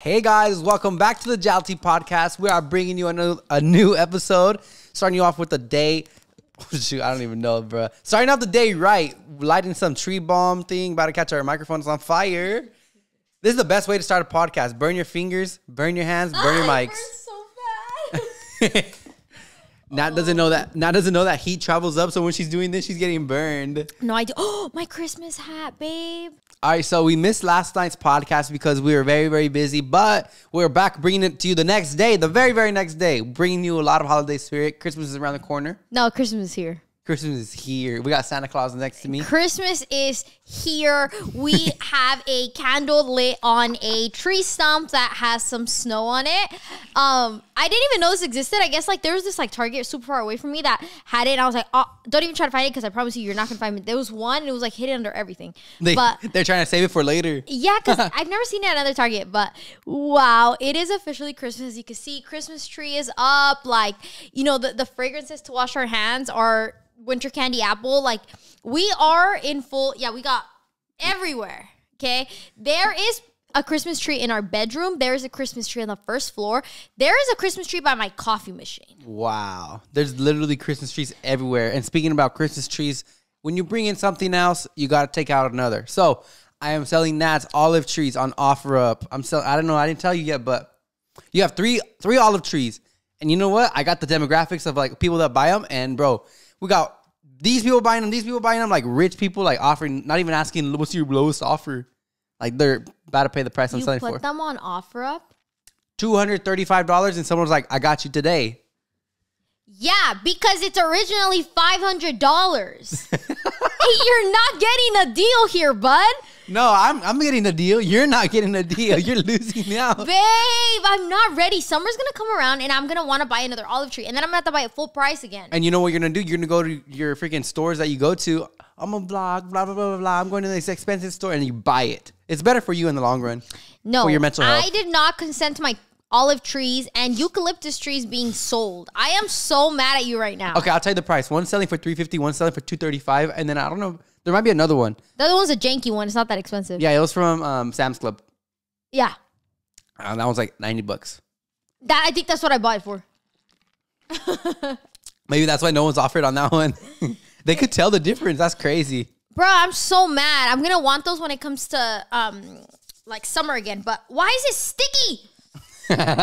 Hey guys, welcome back to the Jalty podcast. We are bringing you a new episode, starting you off with the day. Shoot, I don't even know, bro. Starting off the day right, lighting some tree bomb thing, about to catch our microphones on fire. This is the best way to start a podcast. Burn your fingers, burn your hands, burn your mics. I burn so bad. Nat doesn't know that heat travels up, so when she's doing this, she's getting burned. No, I do. Oh, my Christmas hat, babe. All right, so we missed last night's podcast because we were very, very busy, but we're back bringing it to you the next day, the very, very next day, bringing you a lot of holiday spirit. Christmas is around the corner. No, Christmas is here. Christmas is here. We got Santa Claus next to me. Christmas is here. We have a candle lit on a tree stump that has some snow on it. I didn't even know this existed. I guess like there was this like Target super far away from me that had it. And I was like, oh, don't even try to find it because I promise you, you're not gonna find it. There was one, and it was like hidden under everything. They're trying to save it for later. Yeah, because I've never seen it at another Target. But wow, it is officially Christmas. As you can see, Christmas tree is up. Like, you know, the fragrances to wash our hands are winter candy apple. Like, we are in full. Yeah, we got everywhere. Okay, there is a Christmas tree in our bedroom. There is a Christmas tree on the first floor. There is a Christmas tree by my coffee machine. Wow. There's literally Christmas trees everywhere. And speaking about Christmas trees, when you bring in something else, you got to take out another. So I am selling Nat's olive trees on OfferUp. I'm selling, I don't know, I didn't tell you yet, but you have three olive trees. And you know what? I got the demographics of like people that buy them. And bro, we got these people buying them, like rich people, like offering, not even asking what's your lowest offer. Like, they're about to pay the price I'm selling for. You put them on OfferUp? $235, and someone was like, I got you today. Yeah, because it's originally $500. Hey, you're not getting a deal here, bud. No, I'm getting a deal. You're not getting a deal. You're losing now. Babe, I'm not ready. Summer's going to come around, and I'm going to want to buy another olive tree, and then I'm going to have to buy it full price again. And you know what you're going to do? You're going to go to your freaking stores that you go to. I'm a blog, blah, blah, blah, blah, blah. I'm going to this expensive store, and you buy it. It's better for you in the long run. No, for your mental health. I did not consent to my olive trees and eucalyptus trees being sold. I am so mad at you right now. Okay, I'll tell you the price. One's selling for $350, one's selling for $235, and then I don't know. There might be another one. The other one's a janky one. It's not that expensive. Yeah, it was from Sam's Club. Yeah. That one's like $90. That, I think that's what I bought it for. Maybe that's why no one's offered on that one. They could tell the difference. That's crazy. Bro, I'm so mad. I'm going to want those when it comes to like summer again. But why is it sticky? Anyways,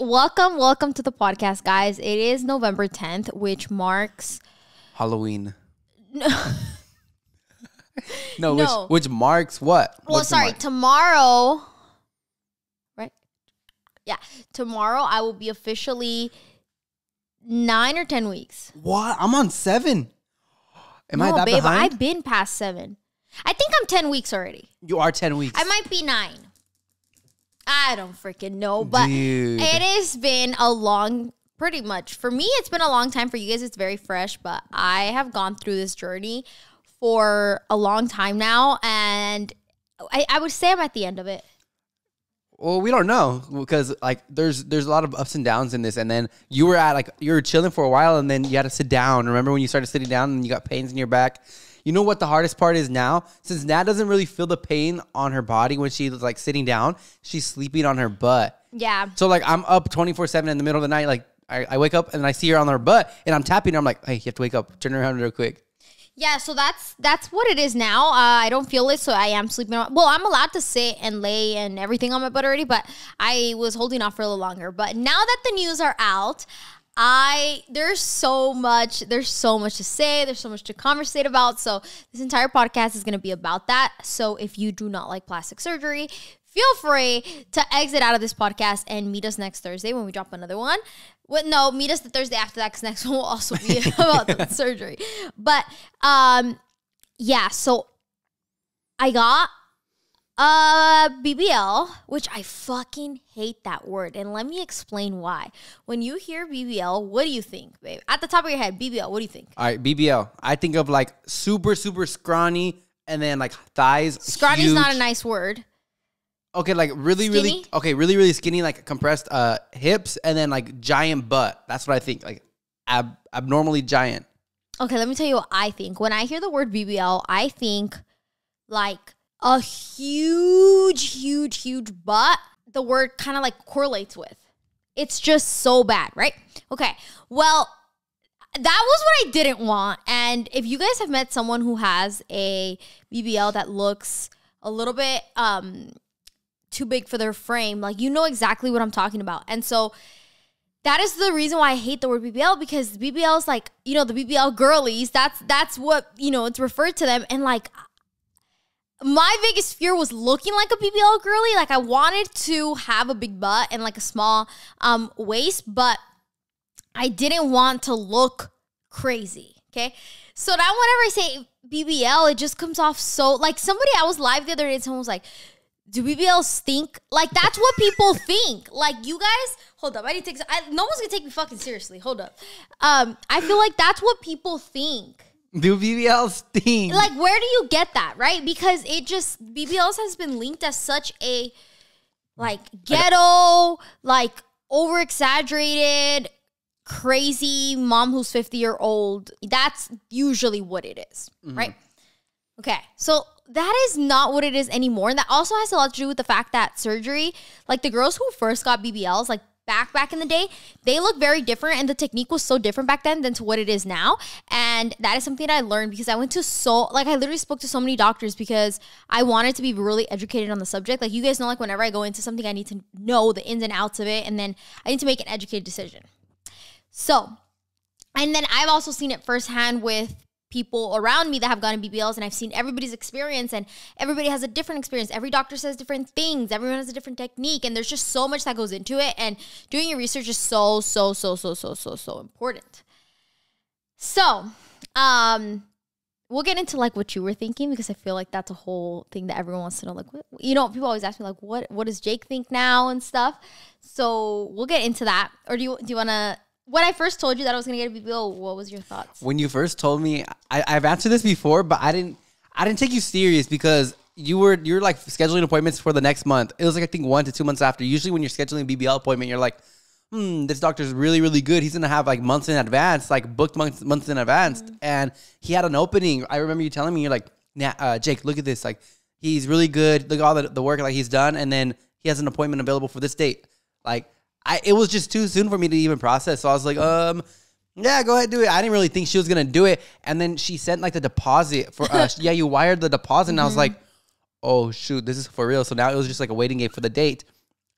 welcome to the podcast, guys. It is November 10th, which marks Halloween. No. Which marks what? Well, what's sorry, tomorrow, right? Yeah, tomorrow I will be officially 9 or 10 weeks. What? I'm on 7. Am I that babe, behind? I've been past 7. I think I'm 10 weeks already. You are 10 weeks. I might be 9. I don't freaking know, but dude, it has been a long, pretty much. For me, it's been a long time. For you guys, it's very fresh, but I have gone through this journey for a long time now, and I would say I'm at the end of it. Well, we don't know because like there's a lot of ups and downs in this, and then you were at like you were chilling for a while, and then you had to sit down. Remember when you started sitting down and you got pains in your back? You know what the hardest part is now? Since Nat doesn't really feel the pain on her body when she's like sitting down, she's sleeping on her butt. Yeah. So like I'm up 24/7 in the middle of the night. Like I wake up and I see her on her butt, and I'm tapping her. I'm like, hey, you have to wake up. Turn around real quick. Yeah, so that's what it is now. I don't feel it, so I am sleeping on. Well, I'm allowed to sit and lay and everything on my butt already, but I was holding off for a little longer. But now that the news are out, there's so much to say. There's so much to conversate about. So this entire podcast is going to be about that. So if you do not like plastic surgery, feel free to exit out of this podcast and meet us next Thursday when we drop another one. Well, no, meet us the Thursday after that because next one will also be about the surgery. But yeah, so I got BBL, which I fucking hate that word. And let me explain why. When you hear BBL, what do you think, babe? At the top of your head, BBL, what do you think? All right, BBL. I think of like super, super scrawny and then like thighs. Scrawny is not a nice word. Okay, like really, skinny? Really, okay, really, really skinny, like compressed hips, and then like giant butt. That's what I think, like abnormally giant. Okay, let me tell you what I think. When I hear the word BBL, I think like a huge butt, the word kind of like correlates with. It's just so bad, right? Okay, well, that was what I didn't want. And if you guys have met someone who has a BBL that looks a little bit too big for their frame, like, you know exactly what I'm talking about. And so that is the reason why I hate the word BBL, because BBL is like, you know, the BBL girlies, that's what, you know, it's referred to them. And like, my biggest fear was looking like a BBL girly. Like, I wanted to have a big butt and like a small waist, but I didn't want to look crazy, okay? So now whenever I say BBL, it just comes off so, like, somebody, I was live the other day and someone was like, do BBLs stink? Like, that's what people think. Like, you guys, hold up, I need to take, no one's gonna take me fucking seriously, hold up. I feel like that's what people think. Do BBLs stink? Like, where do you get that, right? Because it just, BBLs has been linked as such a, like, ghetto, like, over-exaggerated, crazy mom who's 50-year-old. That's usually what it is, right? Okay, so that is not what it is anymore. And that also has a lot to do with the fact that surgery, like the girls who first got BBLs, like back in the day, they look very different, and the technique was so different back then than to what it is now. And that is something that I learned because I went to so, like, I literally spoke to so many doctors because I wanted to be really educated on the subject. Like, you guys know, like, whenever I go into something, I need to know the ins and outs of it, and then I need to make an educated decision. So, and then I've also seen it firsthand with people around me that have gotten BBLs, and I've seen everybody's experience, and everybody has a different experience. Every doctor says different things. Everyone has a different technique, and there's just so much that goes into it, and doing your research is so important. So, we'll get into, like, what you were thinking, because I feel like that's a whole thing that everyone wants to know. Like, what, you know, people always ask me, like, what does Jake think now and stuff? So, we'll get into that. Or do you want to... When I first told you that I was going to get a BBL, what was your thoughts? When you first told me, I've answered this before, but I didn't take you serious because you were like scheduling appointments for the next month. It was like, I think 1 to 2 months after. Usually when you're scheduling a BBL appointment, you're like, this doctor's really good. He's going to have like months in advance, like booked months in advance. And he had an opening. I remember you telling me, you're like, nah, Jake, look at this. Like, he's really good. Look at all the work like he's done. And then he has an appointment available for this date. Like, it was just too soon for me to even process. So I was like, yeah, go ahead, do it. I didn't really think she was going to do it. And then she sent like the deposit for us. Yeah, you wired the deposit. And I was like, oh, shoot, this is for real. So now it was just like a waiting game for the date.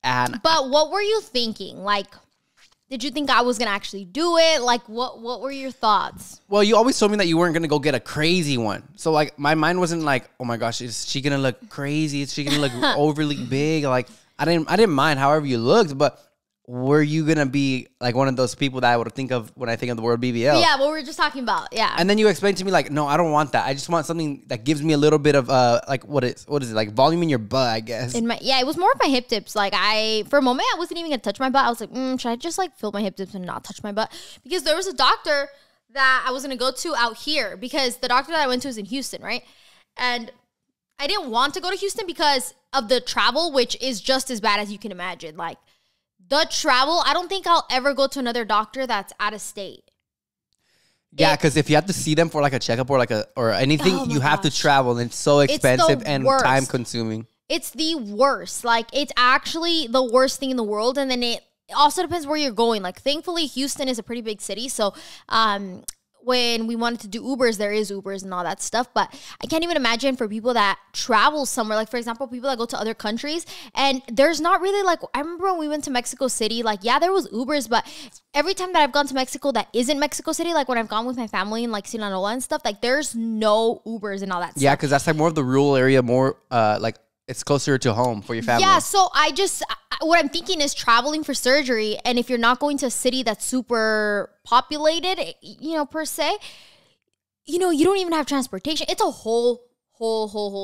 And but what were you thinking? Like, did you think I was going to actually do it? Like, what were your thoughts? Well, you always told me that you weren't going to go get a crazy one. So, like, my mind wasn't like, oh, my gosh, is she going to look crazy? Is she going to look overly big? Like, I didn't mind however you looked, but... Were you going to be like one of those people that I would think of when I think of the word BBL? Yeah, what we were just talking about, yeah. And then you explained to me like, no, I don't want that. I just want something that gives me a little bit of like, what is it? Like volume in your butt, I guess. Yeah, it was more of my hip dips. Like for a moment, I wasn't even going to touch my butt. I was like, should I just like fill my hip dips and not touch my butt? Because there was a doctor that I was going to go to out here because the doctor that I went to was in Houston, right? And I didn't want to go to Houston because of the travel, which is just as bad as you can imagine. Like, the travel, I don't think I'll ever go to another doctor that's out of state. Yeah, because if you have to see them for like a checkup or like or anything, you have to travel, and it's so expensive and time consuming. It's the worst. Like, it's actually the worst thing in the world. And then it also depends where you're going. Like, thankfully, Houston is a pretty big city. So when we wanted to do Ubers, there is Ubers and all that stuff. But I can't even imagine for people that travel somewhere. Like, for example, people that go to other countries. And there's not really, like, I remember when we went to Mexico City, like, yeah, there was Ubers. But every time that I've gone to Mexico that isn't Mexico City, like when I've gone with my family in, like, Sinaloa and stuff, like, there's no Ubers and all that stuff. Yeah, because that's, like, more of the rural area, more, like, it's closer to home for your family. Yeah, so what I'm thinking is traveling for surgery, and if you're not going to a city that's super populated, you know, per se, you know, you don't even have transportation. It's a whole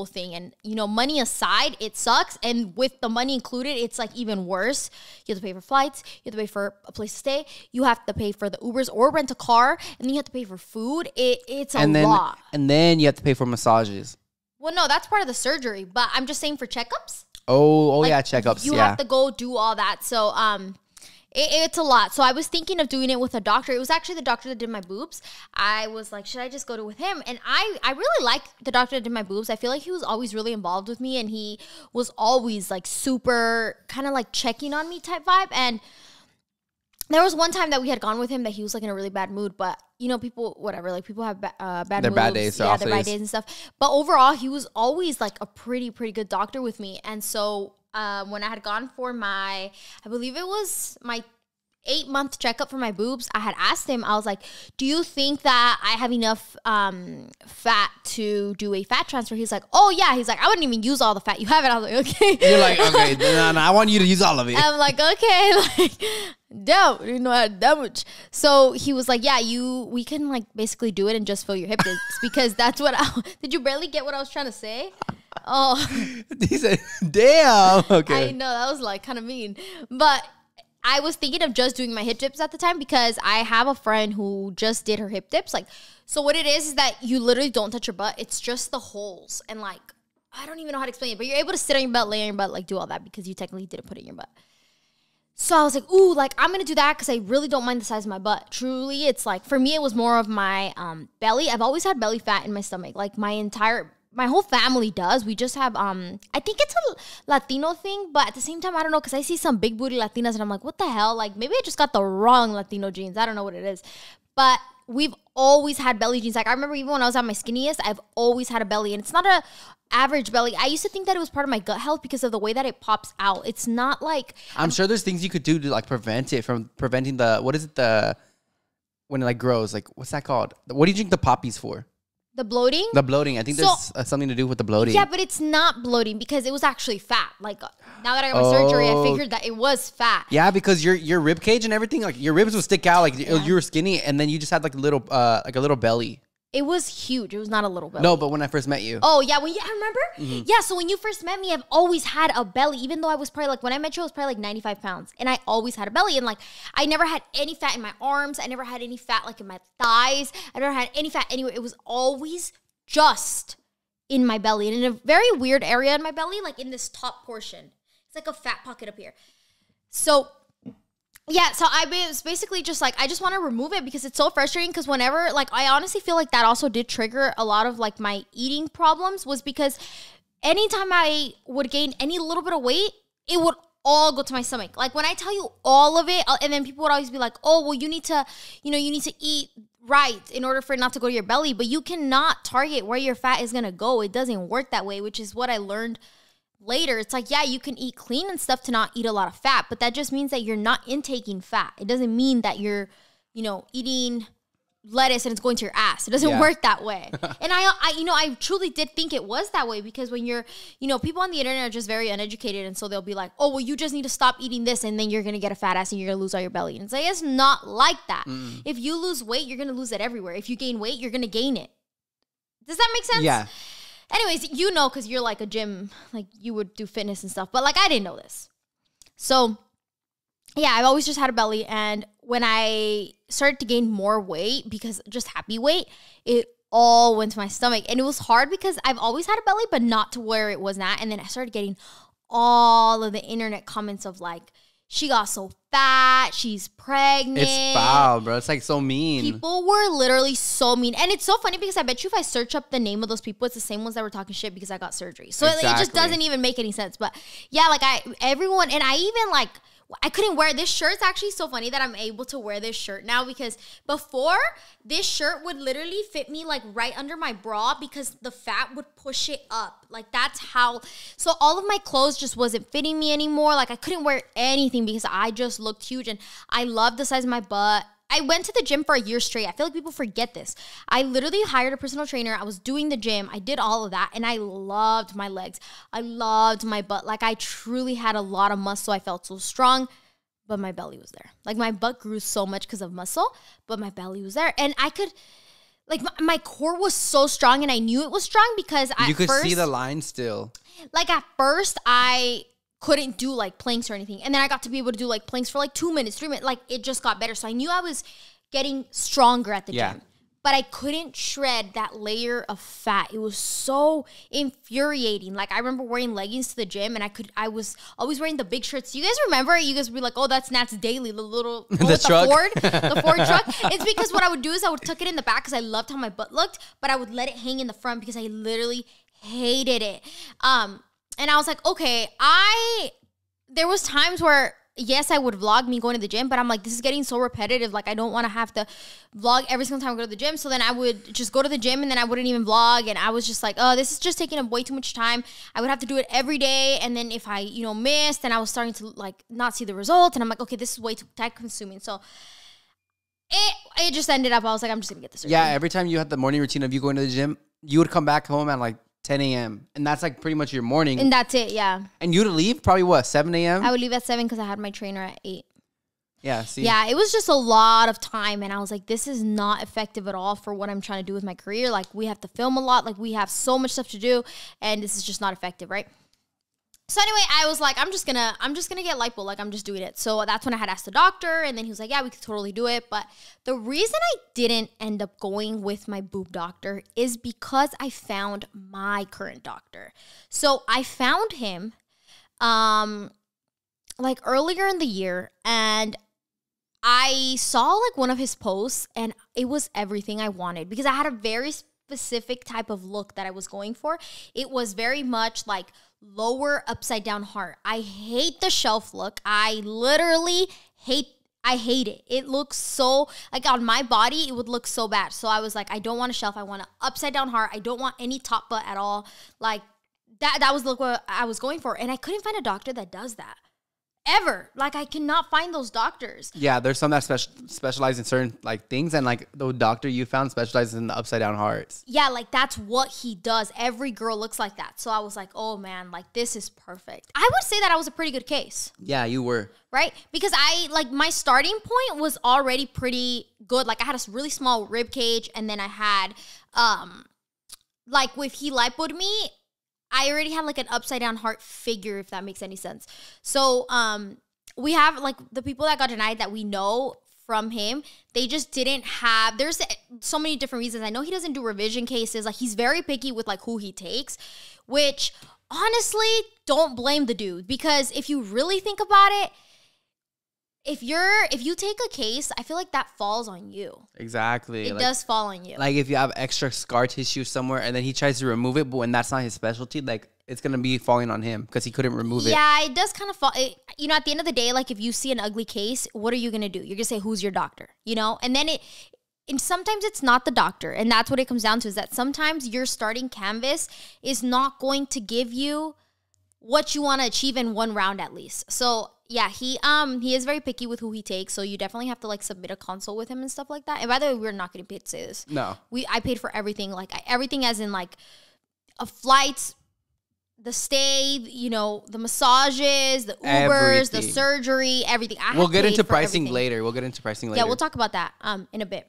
thing. And, you know, money aside, it sucks. And with the money included, it's like even worse. You have to pay for flights. You have to pay for a place to stay. You have to pay for the Ubers or rent a car. And then you have to pay for food. It's a lot. And then you have to pay for massages. Well, no, that's part of the surgery, but I'm just saying for checkups. Oh, like, yeah, checkups. You have to go do all that. So It's a lot. So I was thinking of doing it with a doctor. It was actually the doctor that did my boobs. I was like, should I just go to with him? And I really like the doctor that did my boobs. I feel like he was always really involved with me, and he was always like super kind of like checking on me type vibe. And there was one time that we had gone with him that he was like in a really bad mood, but you know, people, whatever, like people have bad moods. They're bad days. Yeah, they're bad days and stuff. But overall, he was always like a pretty good doctor with me. And so when I had gone for my, I believe it was my 8-month checkup for my boobs, I had asked him, I was like, do you think that I have enough fat to do a fat transfer? He's like, oh yeah. He's like, I wouldn't even use all the fat you have. And I was like, okay. You're like, okay, no, I want you to use all of it. I'm like, okay, like, dope, you know that much. So he was like, yeah, we can like basically do it and just fill your hip discs, because that's what did you barely get what I was trying to say? Oh, he said, damn. Okay. I know, that was like kind of mean, but I was thinking of just doing my hip dips at the time, because I have a friend who just did her hip dips. Like, so what it is that you literally don't touch your butt. It's just the holes. And like, I don't even know how to explain it, but you're able to sit on your butt, lay on your butt, like do all that, because you technically didn't put it in your butt. So I was like, ooh, like I'm going to do that because I really don't mind the size of my butt. Truly, it's like, for me, it was more of my belly. I've always had belly fat in my stomach. Like my whole family does. We just have, I think it's a Latino thing, but at the same time, I don't know, because I see some big booty Latinas and I'm like, what the hell? Like maybe I just got the wrong Latino genes. I don't know what it is. But we've always had belly genes. Like I remember even when I was at my skinniest, I've always had a belly, and it's not a average belly. I used to think that it was part of my gut health because of the way that it pops out. It's not like, I'm sure there's things you could do to like prevent it from preventing the, what is it? The, when it like grows, like what's that called? What do you drink the poppies for? The bloating? The bloating. I think there's something to do with the bloating. Yeah, but it's not bloating, because it was actually fat. Like now that I got my surgery, I figured that it was fat. Yeah, because your rib cage and everything, like your ribs would stick out, like you were skinny, and then you just had like a little belly. It was huge. It was not a little belly. No, but when I first met you. Oh, yeah. When you, I remember? Mm-hmm. Yeah, so when you first met me, I've always had a belly, even though I was probably like, when I met you, I was probably like 95 pounds. And I always had a belly. And like, I never had any fat in my arms. I never had any fat like in my thighs. I never had any fat anywhere. It was always just in my belly. And in a very weird area in my belly, like in this top portion. It's like a fat pocket up here. So... yeah, so I was basically just like, I just want to remove it because it's so frustrating, because whenever, like, I honestly feel like that also did trigger a lot of, like, my eating problems, was because anytime I would gain any little bit of weight, it would all go to my stomach. Like, when I tell you all of it, and then people would always be like, oh, well, you need to, you know, you need to eat right in order for it not to go to your belly, but you cannot target where your fat is going to go. It doesn't work that way, which is what I learned later. It's like, yeah, you can eat clean and stuff to not eat a lot of fat, but that just means that you're not intaking fat. It doesn't mean that you're, you know, eating lettuce and it's going to your ass. It doesn't work that way. And I, you know, I truly did think it was that way, because when you're, you know, people on the internet are just very uneducated, and so they'll be like, oh, well, you just need to stop eating this and then you're going to get a fat ass and you're going to lose all your belly. And it's like, it's not like that. Mm. If you lose weight, you're going to lose it everywhere. If you gain weight, you're going to gain it. Does that make sense? Yeah. Anyways, you know, because you're like a gym, like you would do fitness and stuff. But like, I didn't know this. So yeah, I've always just had a belly. And when I started to gain more weight, because just happy weight, it all went to my stomach. And it was hard because I've always had a belly, but not to where it was not. And then I started getting all of the internet comments of like, she got so fat, she's pregnant. It's foul, bro. It's like so mean. People were literally so mean. And it's so funny because I bet you if I search up the name of those people, it's the same ones that were talking shit because I got surgery. So exactly. It just doesn't even make any sense. But yeah, like everyone, and I even like, I couldn't wear this shirt. It's actually so funny that I'm able to wear this shirt now, because before, this shirt would literally fit me like right under my bra because the fat would push it up. Like that's how, so all of my clothes just wasn't fitting me anymore. Like I couldn't wear anything because I just looked huge, and I loved the size of my butt. I went to the gym for a year straight. I feel like people forget this. I literally hired a personal trainer. I was doing the gym. I did all of that. And I loved my legs. I loved my butt. Like I truly had a lot of muscle. I felt so strong, but my belly was there. Like my butt grew so much because of muscle, but my belly was there. And I could, like my core was so strong, and I knew it was strong because at first, you could see the line still. Like at first I couldn't do like planks or anything. And then I got to be able to do like planks for like 2 minutes, 3 minutes. Like it just got better. So I knew I was getting stronger at the gym. but I couldn't shred that layer of fat. It was so infuriating. Like, I remember wearing leggings to the gym, and I was always wearing the big shirts. You guys remember? You guys would be like, oh, that's Nat's Daily, the little, the Ford truck. It's because what I would do is I would tuck it in the back because I loved how my butt looked, but I would let it hang in the front because I literally hated it. And I was like, okay, there was times where, yes, I would vlog me going to the gym, but I'm like, this is getting so repetitive. Like, I don't want to have to vlog every single time I go to the gym. So then I would just go to the gym, and then I wouldn't even vlog. And I was just like, oh, this is just taking up way too much time. I would have to do it every day. And then if I, you know, missed, then I was starting to, like, not see the results. And I'm like, okay, this is way too time consuming. So it just ended up, I was like, I'm just going to get this. Yeah, every time you had the morning routine of you going to the gym, you would come back home at, like, 10 a.m. And that's like pretty much your morning. And that's it, yeah. And you'd leave probably what, 7 a.m.? I would leave at 7 because I had my trainer at 8. Yeah, see? Yeah, it was just a lot of time. And I was like, this is not effective at all for what I'm trying to do with my career. Like, we have to film a lot. Like, we have so much stuff to do. And this is just not effective, right? So anyway, I was like, I'm just gonna get lipo. Like, I'm just doing it. So that's when I had asked the doctor, and then he was like, yeah, we could totally do it. But the reason I didn't end up going with my boob doctor is because I found my current doctor. So I found him, like earlier in the year, and I saw like one of his posts, and it was everything I wanted because I had a very specific type of look that I was going for. It was very much like lower upside down heart. I hate the shelf look. I literally hate it. It looks so, like, on my body, it would look so bad. So I was like, I don't want a shelf. I want an upside down heart. I don't want any top butt at all. Like, that was the look what I was going for. And I couldn't find a doctor that does that. Ever. Like, I cannot find those doctors. Yeah, there's some that specialize in certain, like, things, and, like, the doctor you found specializes in the upside down hearts. Yeah, like, that's what he does. Every girl looks like that. So I was like, oh, man, like, this is perfect. I would say that I was a pretty good case. Yeah, you were. Right? Because I, like, my starting point was already pretty good. Like, I had a really small rib cage, and then I had, like, if he lipoed me, I already had, like, an upside-down heart figure, if that makes any sense. So, we have, like, the people that got denied that we know from him, they just didn't have – there's so many different reasons. I know he doesn't do revision cases. Like, he's very picky with, like, who he takes, which, honestly, don't blame the dude. Because if you really think about it, if you take a case, I feel like that falls on you. Exactly. It, like, does fall on you. Like, if you have extra scar tissue somewhere and then he tries to remove it, but when that's not his specialty, like, it's going to be falling on him because he couldn't remove it. Yeah, it does kind of fall. You know, at the end of the day, like, if you see an ugly case, what are you going to do? You're going to say, who's your doctor? You know? And then and sometimes it's not the doctor. And that's what it comes down to, is that sometimes your starting canvas is not going to give you what you want to achieve in one round at least. So yeah, he is very picky with who he takes. So you definitely have to, like, submit a consult with him and stuff like that. And by the way, we're not getting paid to say this. No, I paid for everything, like everything, as in, like, a flights, the stay, you know, the massages, the Ubers, everything. The surgery, everything. We'll get into pricing later. Yeah, we'll talk about that in a bit.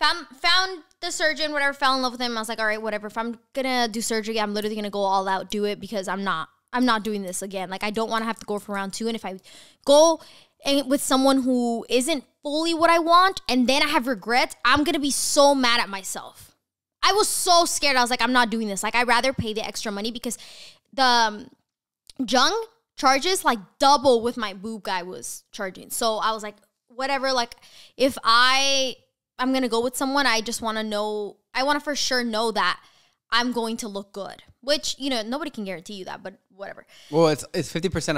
Found the surgeon, whatever. Fell in love with him. I was like, all right, whatever. If I'm gonna do surgery, I'm literally gonna go all out, do it, because I'm not doing this again. Like, I don't want to have to go for round 2. And if I go with someone who isn't fully what I want, and then I have regrets, I'm going to be so mad at myself. I was so scared. I was like, I'm not doing this. Like, I'd rather pay the extra money, because the Jung charges, like, double what my boob guy was charging. So I was like, whatever. Like, if I'm going to go with someone, I just want to know, I want to for sure know that I'm going to look good, which, you know, nobody can guarantee you that, but whatever. Well, it's 50%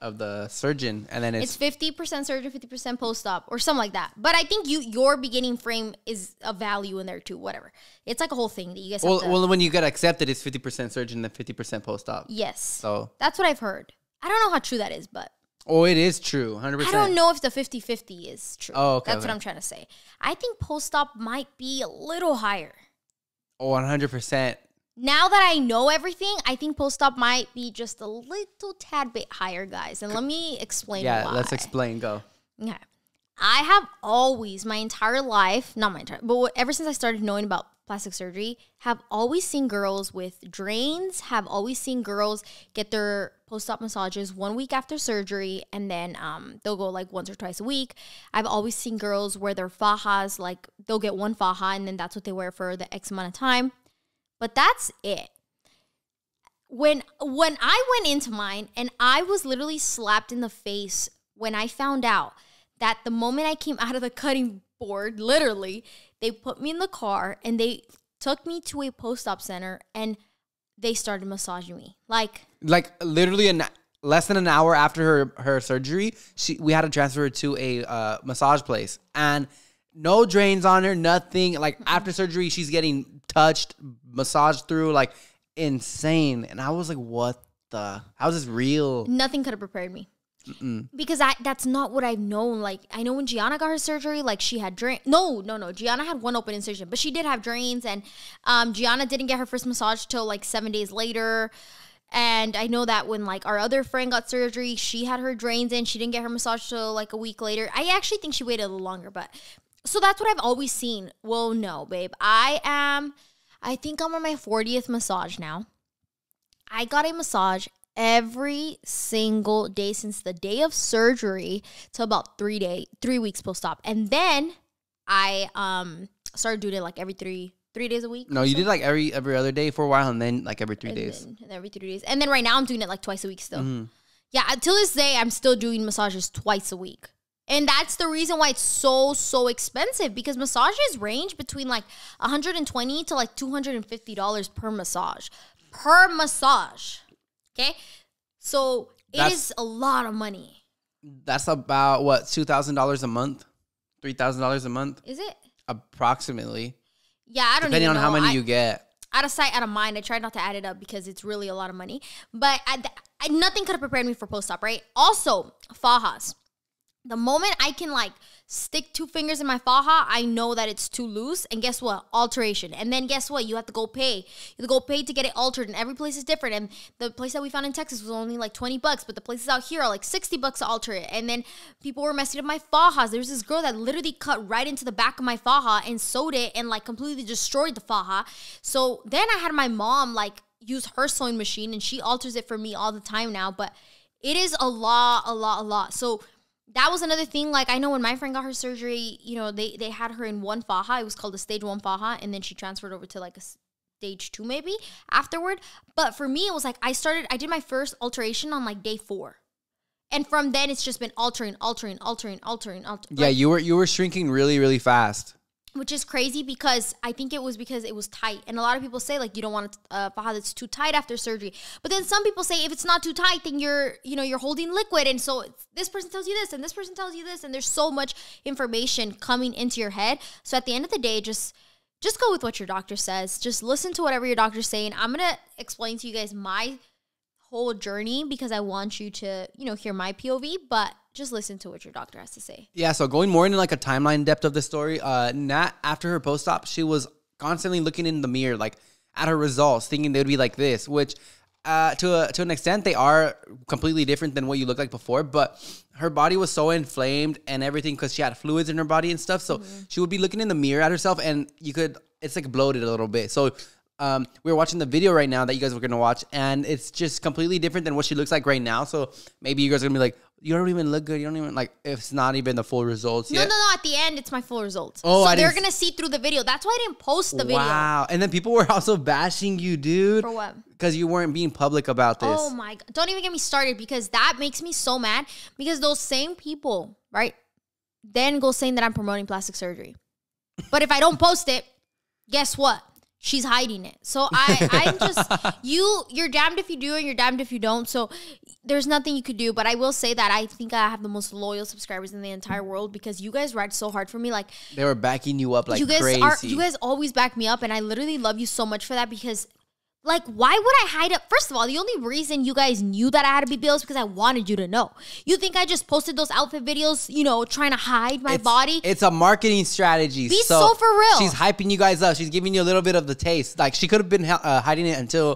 of the surgeon, and then it's 50% surgeon, 50% post-op, or something like that. But I think your beginning frame is a value in there too. Whatever, it's like a whole thing that you guys. Well, when you get accepted, it's 50% surgeon and 50% post-op. Yes. So that's what I've heard. I don't know how true that is, but. Oh, it is true, 100%. I don't know if the 50-50 is true. Oh, okay. That's what I'm trying to say. I think post-op might be a little higher. Oh, 100%. Now that I know everything, I think post-op might be just a little tad bit higher, guys. And let me explain why. Yeah, let's explain. Go. Okay. I have always, my entire life, not my entire, but ever since I started knowing about plastic surgery, have always seen girls with drains, have always seen girls get their post-op massages 1 week after surgery, and then they'll go like once or twice a week. I've always seen girls wear their fajas, like they'll get one faja and then that's what they wear for the X amount of time. But that's it. When I went into mine, and I was literally slapped in the face when I found out that the moment I came out of the cutting board, literally, they put me in the car and they took me to a post-op center and they started massaging me. Like literally less than an hour after her surgery, we had to transfer her to a massage place. And no drains on her, nothing. Like after surgery, she's getting touched, massaged through, like insane. And I was like, what the? How is this real? Nothing could have prepared me. Because that's not what I've known. Like, I know when Gianna got her surgery, like, she had drains. No. Gianna had one open incision, but she did have drains. And Gianna didn't get her first massage till, like, 7 days later. And I know that when, like, our other friend got surgery, she had her drains in. She didn't get her massage till, like, a week later. I actually think she waited a little longer, but... So that's what I've always seen. Well, no, babe. I think I'm on my 40th massage now. I got a massage every single day since the day of surgery to about 3 weeks post-op. And then I started doing it like every three days a week. No, you did like every other day for a while, and then like every 3 days. And every 3 days. And then right now I'm doing it like twice a week still. Yeah, until this day I'm still doing massages twice a week. And that's the reason why it's so expensive, because massages range between like $120 to like $250 per massage. Per massage. Okay? So that's a lot of money. That's about, what, $2,000 a month? $3,000 a month? Is it? Approximately. Yeah, I don't even know. Depending on how many you get. Out of sight, out of mind. I tried not to add it up because it's really a lot of money. But nothing could have prepared me for post-op, right? Also, fajas. The moment I can, like, stick 2 fingers in my faja, I know that it's too loose. And guess what? Alteration. And then guess what? You have to go pay. You have to go pay to get it altered. And every place is different. And the place that we found in Texas was only, like, 20 bucks. But the places out here are, like, 60 bucks to alter it. And then people were messing up my fajas. There was this girl that literally cut right into the back of my faja and sewed it and, like, completely destroyed the faja. So then I had my mom, like, use her sewing machine. And she alters it for me all the time now. But it is a lot. So... that was another thing. Like, I know when my friend got her surgery, you know, they had her in one faja. It was called a stage 1 faja. And then she transferred over to, like, a stage 2 maybe afterward. But for me, it was, like, I did my first alteration on, like, day 4. And from then, it's just been altering. Yeah, like, you were shrinking really, really fast. Which is crazy because I think it was because it was tight. And a lot of people say, like, you don't want a faja that's too tight after surgery. But then some people say if it's not too tight, then you're holding liquid. And so this person tells you this and this person tells you this. And there's so much information coming into your head. So at the end of the day, just go with what your doctor says. Just listen to whatever your doctor's saying. I'm going to explain to you guys my whole journey because I want you to, you know, hear my POV. But just listen to what your doctor has to say. Yeah, so going more into like a timeline depth of the story, Nat, after her post-op, she was constantly looking in the mirror, like at her results, thinking they would be like this, which to an extent, they are completely different than what you looked like before, but her body was so inflamed and everything because she had fluids in her body and stuff, so she would be looking in the mirror at herself and it's like bloated a little bit, so... we're watching the video right now that you guys were going to watch, and it's just completely different than what she looks like right now. So maybe you guys are going to be like, you don't even look good. You don't even, like, it's not even the full results yet. No. At the end, it's my full results. Oh, so they're going to see through the video. That's why I didn't post the video. Wow. And then people were also bashing you, dude. For what? Because you weren't being public about this. Oh, my God. Don't even get me started because that makes me so mad because those same people, right, then go saying that I'm promoting plastic surgery. But if I don't post it, guess what? She's hiding it. So I'm just, you're damned if you do and you're damned if you don't. So there's nothing you could do. But I will say that I think I have the most loyal subscribers in the entire world because you guys ride so hard for me. Like, they were backing you up like crazy. You guys always back me up. And I literally love you so much for that because, like, why would I hide up? First of all, the only reason you guys knew that I had a BBL is because I wanted you to know. You think I just posted those outfit videos, you know, trying to hide my body? It's a marketing strategy. Be so for real. She's hyping you guys up. She's giving you a little bit of the taste. Like, she could have been hiding it until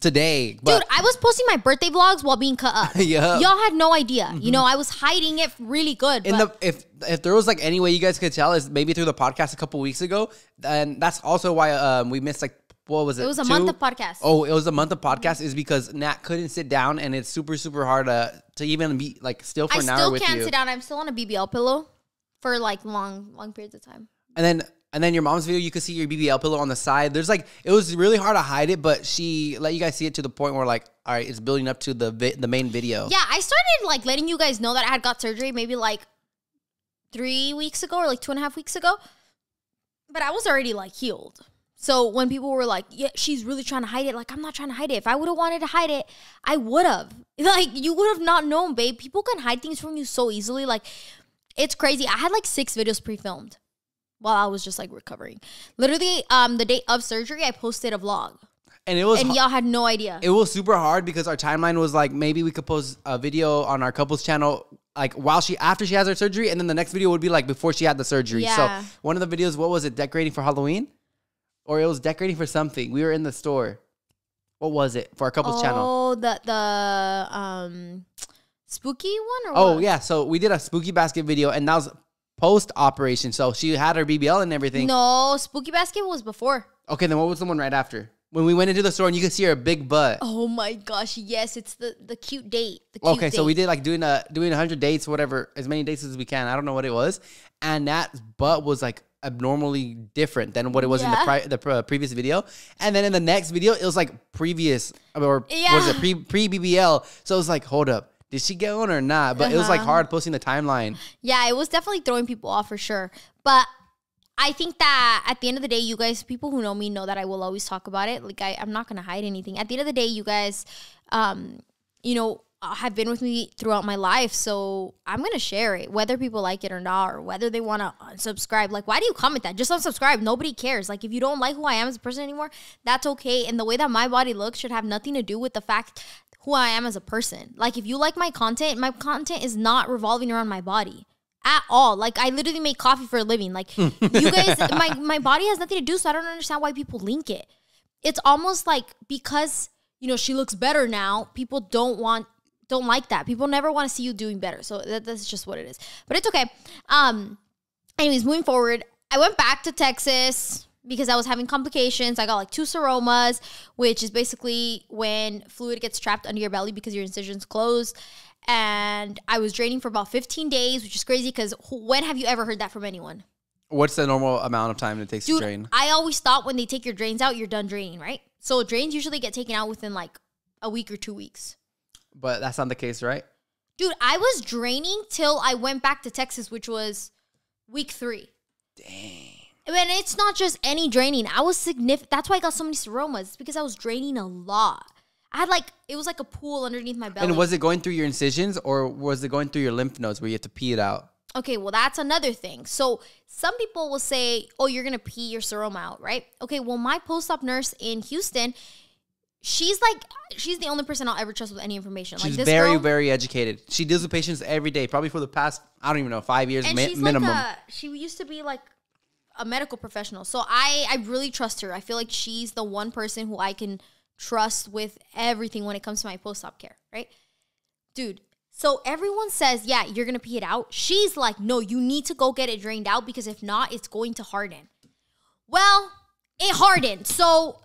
today. But dude, I was posting my birthday vlogs while being cut up. Yeah. Y'all had no idea. Mm-hmm. You know, I was hiding it really good. And if there was like any way you guys could tell is maybe through the podcast a couple weeks ago. And that's also why we missed like, what was it? It was a month of podcast. Oh, it was a month of podcast is because Nat couldn't sit down and it's super, super hard to even be like still for an hour with you. I still can't sit down. I'm still on a BBL pillow for like long periods of time. And then your mom's video, you could see your BBL pillow on the side. There's like, it was really hard to hide it, but she let you guys see it to the point where like, all right, it's building up to the main video. Yeah, I started like letting you guys know that I had got surgery maybe like 3 weeks ago or like 2.5 weeks ago. But I was already like healed. So when people were like, yeah, she's really trying to hide it. Like, I'm not trying to hide it. If I would have wanted to hide it, I would have. Like, you would have not known, babe. People can hide things from you so easily. Like, it's crazy. I had like 6 videos pre-filmed while I was just like recovering. Literally, the day of surgery, I posted a vlog. And it was, and y'all had no idea. It was super hard because our timeline was like, maybe we could post a video on our couple's channel like while after she has her surgery. And then the next video would be like before she had the surgery. Yeah. So one of the videos, what was it? Decorating for Halloween? Or it was decorating for something. We were in the store. What was it? For our couple's channel. Oh, the spooky one? Or what? Yeah. So we did a spooky basket video. And that was post-operation. So she had her BBL and everything. No, spooky basket was before. Okay, then what was the one right after? When we went into the store and you could see her big butt. Oh, my gosh. Yes, it's the cute date. The cute date. So we did like doing 100 dates, whatever, as many dates as we can. I don't know what it was. And that butt was like abnormally different than what it was in the previous video. And then in the next video, it was like pre-BBL. So it was like, hold up. Did she get one or not? But it was like hard posting the timeline. Yeah, it was definitely throwing people off for sure. But I think that at the end of the day, you guys, people who know me know that I will always talk about it. Like, I'm not going to hide anything. At the end of the day, you guys, you know, have been with me throughout my life. So I'm going to share it, whether people like it or not, or whether they want to unsubscribe. Like, why do you comment that? Just unsubscribe. Nobody cares. Like, if you don't like who I am as a person anymore, that's okay. And the way that my body looks should have nothing to do with the fact who I am as a person. Like, if you like my content is not revolving around my body at all. Like, I literally make coffee for a living. Like, you guys, my body has nothing to do, so I don't understand why people link it. It's almost like because, you know, she looks better now, people don't like that. People never want to see you doing better. So that's just what it is. But it's okay. Anyways, moving forward, I went back to Texas because I was having complications. I got like 2 seromas, which is basically when fluid gets trapped under your belly because your incisions close. And I was draining for about 15 days, which is crazy because when have you ever heard that from anyone? What's the normal amount of time it takes to drain? I always thought when they take your drains out, you're done draining, right? So drains usually get taken out within like a week or 2 weeks. But that's not the case, right? Dude, I was draining till I went back to Texas, which was week 3. Dang. And it's not just any draining. I was significant. That's why I got so many seromas. It's because I was draining a lot. I had like, it was like a pool underneath my belly. And was it going through your incisions or was it going through your lymph nodes where you have to pee it out? Okay, well, that's another thing. So some people will say, oh, you're going to pee your seroma out, right? Okay, well, my post-op nurse in Houston, she's the only person I'll ever trust with any information. She's like, this very, very educated. She deals with patients every day, probably for the past, I don't even know, 5 years and she's minimum. Like she used to be like a medical professional. So I really trust her. I feel like she's the one person who I can trust with everything when it comes to my post-op care, right? Dude, so everyone says, yeah, you're going to pee it out. She's like, no, you need to go get it drained out because if not, it's going to harden. Well, it hardened. So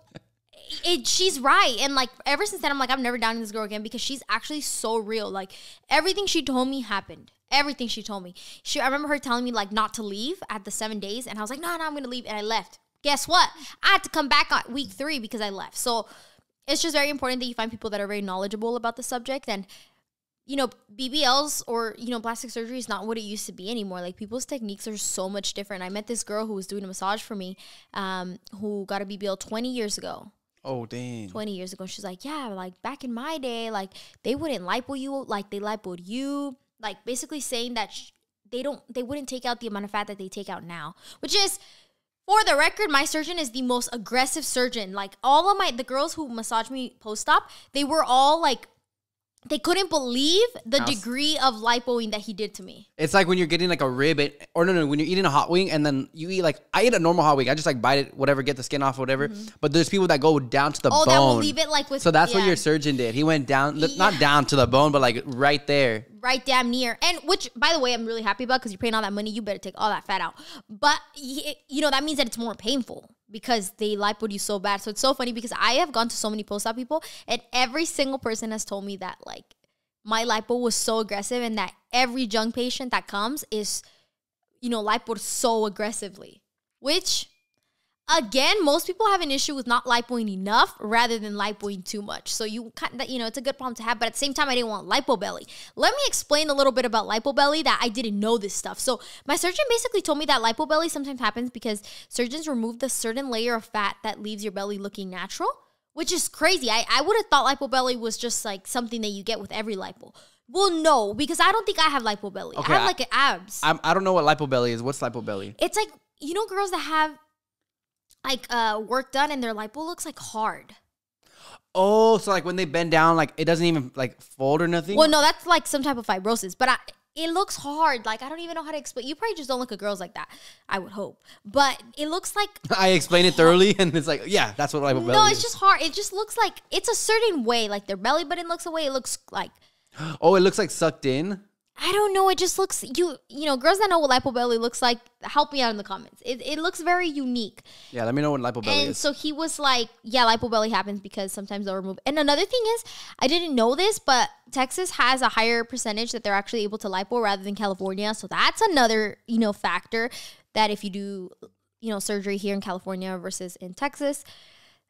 she's right. And like, ever since then, I'm like, I'm never doubting this girl again because she's actually so real. Like, everything she told me happened. Everything she told me. I remember her telling me like not to leave at the 7 days. And I was like, no, I'm going to leave. And I left. Guess what? I had to come back on week 3 because I left. So it's just very important that you find people that are very knowledgeable about the subject. And, you know, BBLs or, you know, plastic surgery is not what it used to be anymore. Like, people's techniques are so much different. I met this girl who was doing a massage for me who got a BBL 20 years ago. Oh, dang. 20 years ago. She's like, yeah, like back in my day, like they wouldn't lipo you like they lipoed you. Like, basically saying that they wouldn't take out the amount of fat that they take out now, which is, for the record, my surgeon is the most aggressive surgeon. Like, the girls who massaged me post-op, they were all like They couldn't believe the degree of lipoing that he did to me. It's like when you're getting like a ribbit, or no, when you're eating a hot wing and then you eat like, I eat a normal hot wing. I just like bite it, whatever, get the skin off, whatever. Mm-hmm. But there's people that go down to the bone. Oh, that will leave it like with. So that's what your surgeon did. He went down, not down to the bone, but like right there. Right damn near. And which, by the way, I'm really happy about because you're paying all that money. You better take all that fat out. But, you know, that means that it's more painful because they lipoed you so bad. So it's so funny because I have gone to so many post-op people and every single person has told me that, like, my lipo was so aggressive and that every junk patient that comes is, you know, lipoed so aggressively. Which, again, most people have an issue with not lipoing enough rather than lipoing too much. So, you know, it's a good problem to have. But at the same time, I didn't want lipo belly. Let me explain a little bit about lipo belly that I didn't know this stuff. So my surgeon basically told me that lipo belly sometimes happens because surgeons remove the certain layer of fat that leaves your belly looking natural, which is crazy. I would have thought lipo belly was just like something that you get with every lipo. Well, no, because I don't think I have lipo belly. Okay, I have like abs. I don't know what lipo belly is. What's lipo belly? It's like, you know, girls that have like work done and their lipo looks like hard. Oh, so like when they bend down, like it doesn't even like fold or nothing? Well, no, that's like some type of fibrosis, but it looks hard. Like, I don't even know how to explain. You probably just don't look at girls like that, I would hope. But it looks like... I explained it thoroughly, and it's like, yeah, that's what lipo belly is. No, it's just hard. It just looks like... It's a certain way. Like, their belly button looks away. It looks like... Oh, it looks like sucked in? I don't know. It just looks... You know, girls that know what lipo belly looks like, help me out in the comments. It looks very unique. Yeah, let me know what lipo belly is. And so he was like, yeah, lipo belly happens because sometimes they'll remove... And another thing is, I didn't know this, but Texas has a higher percentage that they're actually able to lipo rather than California. So that's another, you know, factor that if you do, you know, surgery here in California versus in Texas,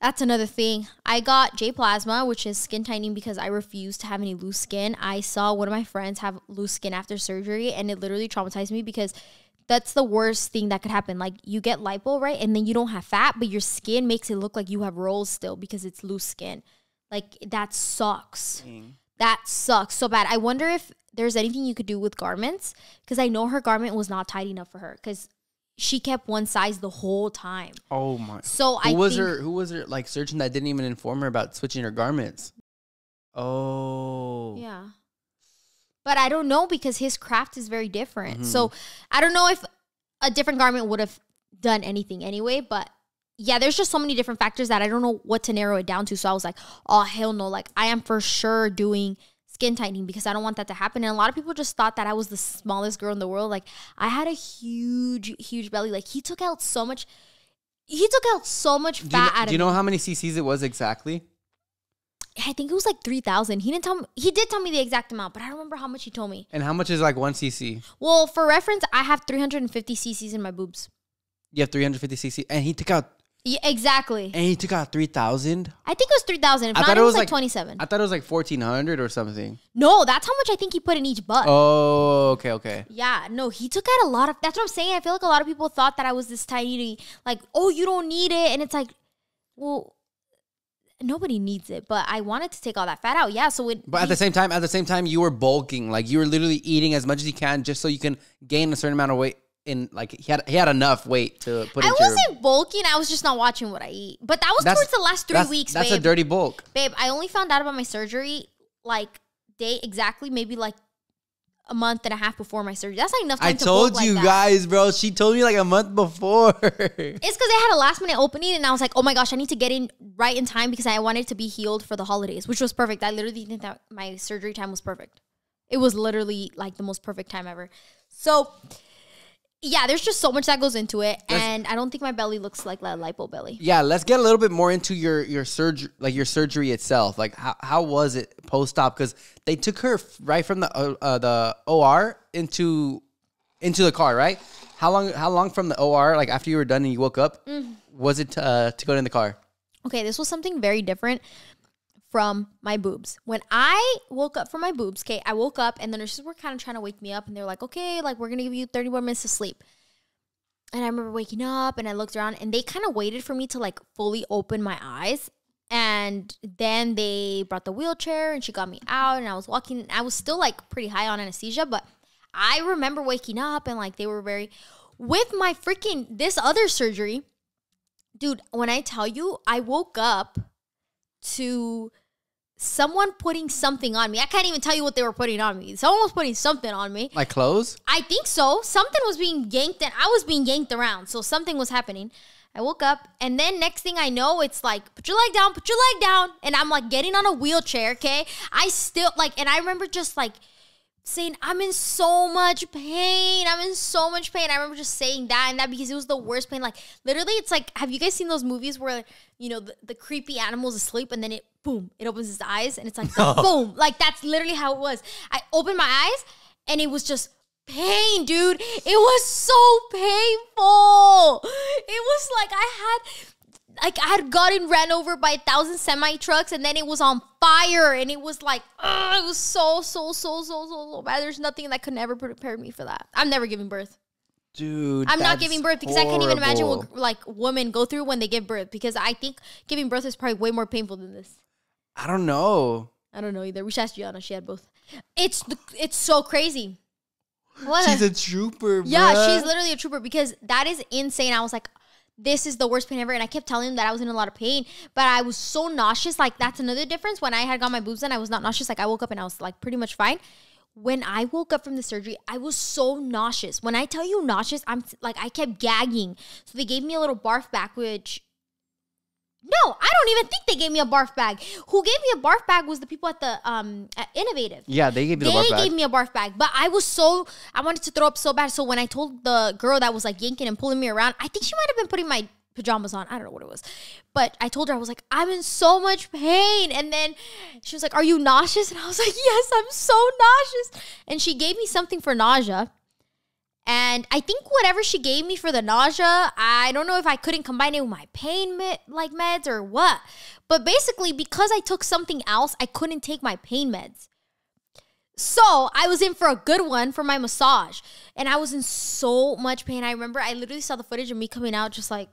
that's another thing. I got J Plasma, which is skin tightening because I refuse to have any loose skin. I saw one of my friends have loose skin after surgery and it literally traumatized me because... That's the worst thing that could happen. Like, you get lipo, right? And then you don't have fat, but your skin makes it look like you have rolls still because it's loose skin. Like, that sucks. Dang. That sucks so bad. I wonder if there's anything you could do with garments because I know her garment was not tight enough for her because she kept one size the whole time. Oh, my. So who was her, like, surgeon that didn't even inform her about switching her garments? Oh. Yeah. But I don't know because his craft is very different. Mm-hmm. So I don't know if a different garment would have done anything anyway. But yeah, there's just so many different factors that I don't know what to narrow it down to. So I was like, oh, hell no. Like, I am for sure doing skin tightening because I don't want that to happen. And a lot of people just thought that I was the smallest girl in the world. Like, I had a huge, huge belly. Like, he took out so much. He took out so much fat out of me. Do you know how many cc's it was exactly? I think it was like 3,000. He didn't tell me. He did tell me the exact amount, but I don't remember how much he told me. And how much is like 1 cc? Well, for reference, I have 350 cc's in my boobs. You have 350 cc, and he took out. Yeah, exactly. And he took out 3,000. I think it was 3,000. If I thought it was like 27. I thought it was like 1,400 or something. No, that's how much I think he put in each butt. Oh, okay, okay. Yeah, no, he took out a lot of. That's what I'm saying. I feel like a lot of people thought that I was this tiny, like, oh, you don't need it, and it's like, well. Nobody needs it, but I wanted to take all that fat out. Yeah, so it... But at the same time, you were bulking. Like, you were literally eating as much as you can just so you can gain a certain amount of weight. And, like, he had enough weight to put in. I wasn't bulking. I was just not watching what I eat. But that was towards the last 3 weeks, babe. That's a dirty bulk. Babe, I only found out about my surgery, like, maybe, like, a month and a half before my surgery. That's not enough time to bulk like that. I told you guys, bro. She told me like a month before. It's because they had a last minute opening and I was like, oh my gosh, I need to get in right in time because I wanted to be healed for the holidays, which was perfect. I literally think that my surgery time was perfect. It was literally like the most perfect time ever. So yeah, there's just so much that goes into it. And I don't think my belly looks like that lipo belly. Yeah, let's get a little bit more into your surgery itself. Like, how was it post-op? Because they took her right from the OR into the car, right? How long from the OR, like after you were done and you woke up, was it to go in the car? Okay, this was something very different from my boobs. When I woke up from my boobs, okay, I woke up and the nurses were kind of trying to wake me up and they were like, okay, like we're going to give you 30 more minutes of sleep. And I remember waking up and I looked around and they kind of waited for me to like fully open my eyes. And then they brought the wheelchair and she got me out and I was walking. I was still like pretty high on anesthesia, but I remember waking up and like they were very, with my freaking, this other surgery, dude, when I tell you, I woke up to someone putting something on me. I can't even tell you what they were putting on me. Someone was putting something on me. Like clothes? I think so. Something was being yanked and I was being yanked around. So something was happening. I woke up and then next thing I know, it's like, put your leg down, put your leg down. And I'm like getting on a wheelchair, okay? I still like, and I remember just like saying, I'm in so much pain. I'm in so much pain. I remember just saying that and that because it was the worst pain. Like literally it's like, have you guys seen those movies where, you know, the creepy animal's asleep and then it, boom, it opens his eyes and it's like, no. Boom. Like that's literally how it was. I opened my eyes and it was just, pain, dude. It was so painful. It was like I had gotten ran over by 1,000 semi trucks and then it was on fire and it was like, it was so bad. There's nothing that could never prepare me for that. I'm never giving birth. Dude, I'm not giving birth because horrible. I can't even imagine what like women go through when they give birth because I think giving birth is probably way more painful than this. I don't know. I don't know either. We should ask Gianna. She had both. It's so crazy. What? She's a trooper, bro. Yeah, she's literally a trooper because that is insane. I was like, this is the worst pain ever. And I kept telling him that I was in a lot of pain, but I was so nauseous. Like, that's another difference. When I had got my boobs done, I was not nauseous. Like, I woke up and I was like pretty much fine. When I woke up from the surgery, I was so nauseous. When I tell you nauseous, I'm like, I kept gagging. So they gave me a little barf bag, which... No, I don't even think they gave me a barf bag. Who gave me a barf bag was the people at the at Innovative. Yeah, they gave you the barf bag. They gave me a barf bag. But I was so, I wanted to throw up so bad. So when I told the girl that was like yanking and pulling me around, I think she might have been putting my pajamas on. I don't know what it was. But I told her, I was like, I'm in so much pain. And then she was like, are you nauseous? And I was like, yes, I'm so nauseous. And she gave me something for nausea. And I think whatever she gave me for the nausea, I don't know if I couldn't combine it with my pain meds or what. But basically, because I took something else, I couldn't take my pain meds. So I was in for a good one for my massage. And I was in so much pain. I remember I literally saw the footage of me coming out just like,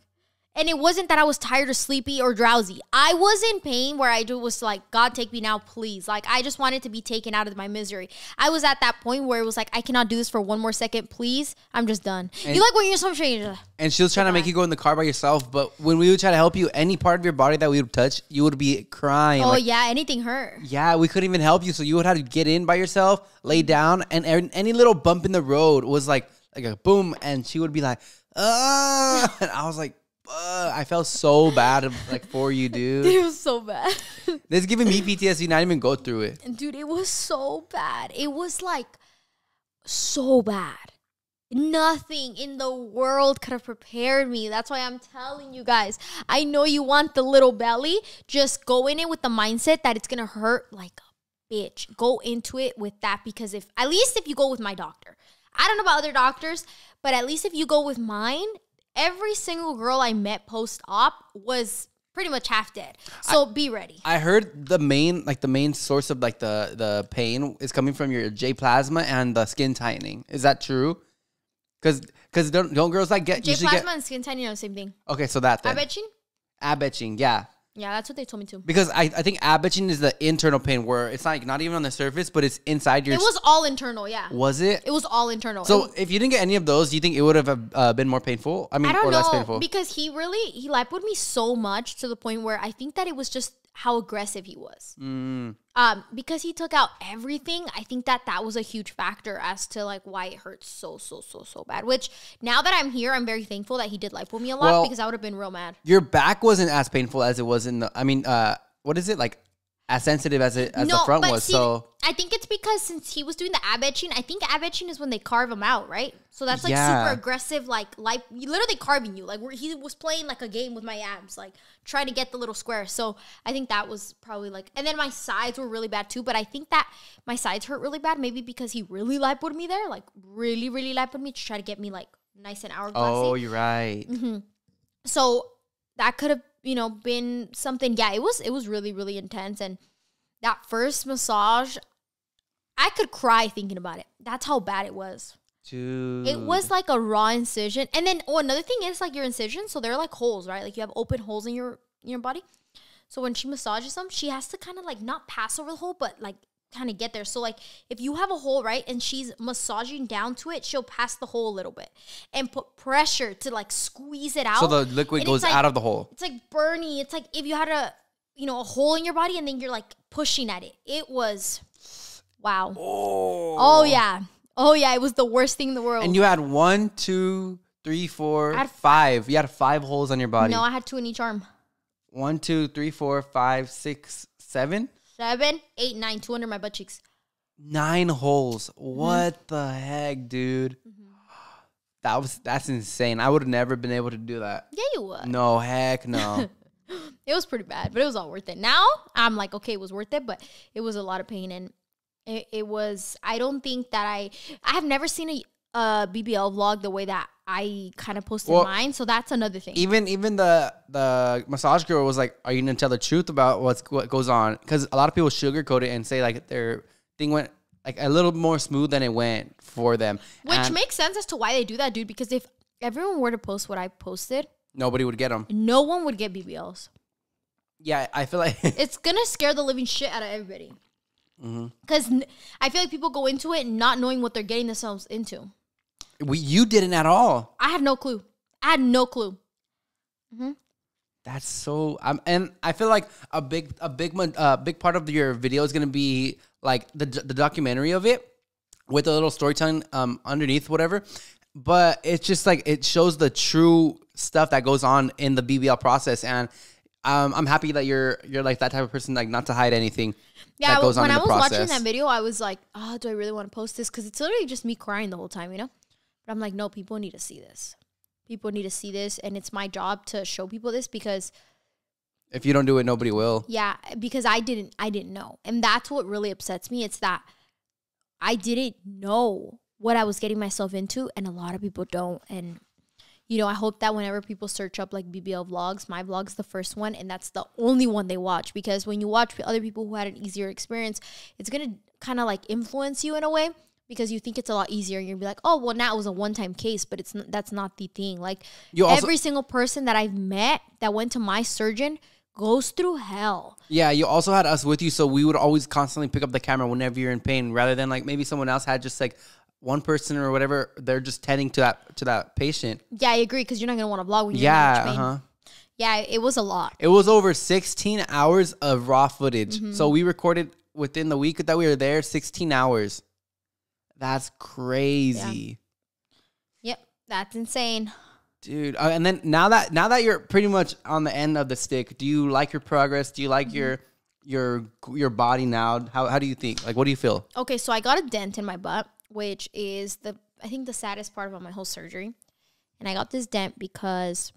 and it wasn't that I was tired or sleepy or drowsy. I was in pain where I was like, God, take me now, please. Like, I just wanted to be taken out of my misery. I was at that point where it was like, I cannot do this for one more second, please. I'm just done. And you like when you're so strange. And she was trying to make you go in the car by yourself. But when we would try to help you, any part of your body that we would touch, you would be crying. Oh, like, yeah, anything hurt. Yeah, we couldn't even help you. So you would have to get in by yourself, lay down. And any little bump in the road was like a boom. And she would be like, ah. And I was like, I felt so bad like for you, dude. It was so bad. This giving me PTSD, not even go through it. Dude, it was so bad. It was like so bad. Nothing in the world could have prepared me. That's why I'm telling you guys. I know you want the little belly. Just go in it with the mindset that it's going to hurt like a bitch. Go into it with that because if at least if you go with my doctor. I don't know about other doctors, but at least if you go with mine, every single girl I met post-op was pretty much half dead. So be ready. I heard the main source of like the pain is coming from your J Plasma and the skin tightening. Is that true? Because don't girls like get J Plasma and skin tightening are the same thing. Okay, so that thing. Ab-etching? Ab-etching, yeah. Yeah, that's what they told me too. Because I think ab-etching is the internal pain where it's like not even on the surface, but it's inside your... It was all internal, yeah. Was it? It was all internal. So if you didn't get any of those, do you think it would have been more painful? I mean, or less painful? I don't know, because he lipoed me so much to the point where I think that it was just how aggressive he was. Mm. Because he took out everything, I think that was a huge factor as to like why it hurts so bad. Which now that I'm here, I'm very thankful that he did lipo me a lot because I would have been real mad. Your back wasn't as painful as it was in the. I mean, what is it like? As sensitive as the front was. See, so I think it's because since he was doing the ab-etching, I think ab-etching is when they carve them out, right? So that's like super aggressive, like literally carving you. Like he was playing like a game with my abs, like trying to get the little square. So I think that was probably like, and then my sides were really bad too. But I think that my sides hurt really bad, maybe because he really lipoed me there, like really lipoed me to try to get me like nice and hourglassy. Oh, you're right. Mm-hmm. So that could have, you know, been something. Yeah, it was really intense. And that first massage, I could cry thinking about it. That's how bad it was. Dude. It was like a raw incision. And then another thing is like your incisions, so they're like holes, right? Like you have open holes in your body. So when she massages them, she has to kind of like not pass over the hole, but like kind of get there. So like if you have a hole, right, and she's massaging down to it, she'll pass the hole a little bit and put pressure to like squeeze it out. So the liquid goes like out of the hole. It's like burning. It's like if you had a you know, a hole in your body, and then you're like pushing at it. It was, wow. Oh. Oh, yeah. Oh, yeah. It was the worst thing in the world. And you had 1, 2, 3, 4, 5. You had 5 holes on your body. No, I had 2 in each arm. 1, 2, 3, 4, 5, 6, 7. 7, 8, 9. 2 under my butt cheeks. 9 holes. What the heck, dude? That's insane. I would have never been able to do that. Yeah, you would. No, heck no. It was pretty bad, but it was all worth it. Now I'm like, okay, it was worth it, but it was a lot of pain, and it was. I don't think that I have never seen a BBL vlog the way that I kind of posted mine, so that's another thing. Even the massage girl was like, "Are you gonna tell the truth about what goes on?" Because a lot of people sugarcoat it and say like their thing went like a little more smooth than it went for them. Which makes sense as to why they do that, dude. Because if everyone were to post what I posted, nobody would get them. No one would get BBLs. Yeah, I feel like... it's going to scare the living shit out of everybody. Because I feel like people go into it not knowing what they're getting themselves into. You didn't at all. I had no clue. I had no clue. That's so... and I feel like a big part of your video is going to be... like the documentary of it with a little storytelling underneath, whatever. But it's just like it shows the true stuff that goes on in the BBL process. And I'm happy that you're like that type of person, like not to hide anything that goes on in the process. When I was watching that video, I was like, oh, do I really want to post this? Because it's literally just me crying the whole time, you know? But I'm like, no, people need to see this. People need to see this. And it's my job to show people this because... if you don't do it, nobody will. Yeah, because I didn't know. And that's what really upsets me. It's that I didn't know what I was getting myself into, and a lot of people don't. And, you know, I hope that whenever people search up, like, BBL vlogs, my vlog's the first one, and that's the only one they watch. Because when you watch other people who had an easier experience, it's going to kind of, like, influence you in a way because you think it's a lot easier. And you're going to be like, oh, well, now it was a one-time case, but that's not the thing. Like, every single person that I've met that went to my surgeon goes through hell. Yeah, you also had us with you, so we would always constantly pick up the camera whenever you're in pain, rather than like maybe someone else had just like one person or whatever. They're just tending to that patient. Yeah, I agree, because you're not gonna want to vlog when you're in pain. Yeah, it was a lot. It was over 16 hours of raw footage. So we recorded within the week that we were there, 16 hours. That's crazy. Yep, that's insane. Dude, and then now that you're pretty much on the end of the stick, do you like your progress? Do you like your body now? How do you think? Like, what do you feel? Okay, so I got a dent in my butt, which is I think the saddest part about my whole surgery. And I got this dent because,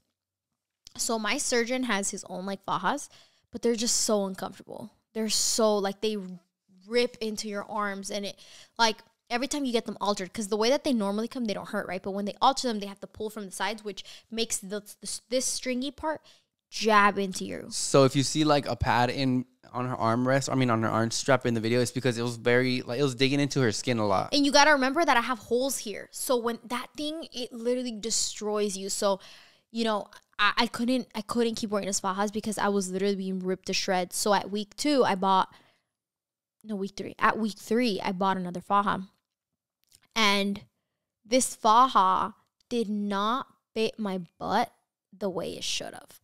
so my surgeon has his own like fajas, but they're just so uncomfortable. They're so like they rip into your arms, and it like. Every time you get them altered, because the way that they normally come, they don't hurt, right? But when they alter them, they have to pull from the sides, which makes this stringy part jab into you. So if you see like a pad on her arm strap in the video, it's because it was it was digging into her skin a lot. And you got to remember that I have holes here. So when that thing, it literally destroys you. So, you know, I couldn't keep wearing those fajas because I was literally being ripped to shreds. So at week three, I bought another faja. And this faja did not fit my butt the way it should have.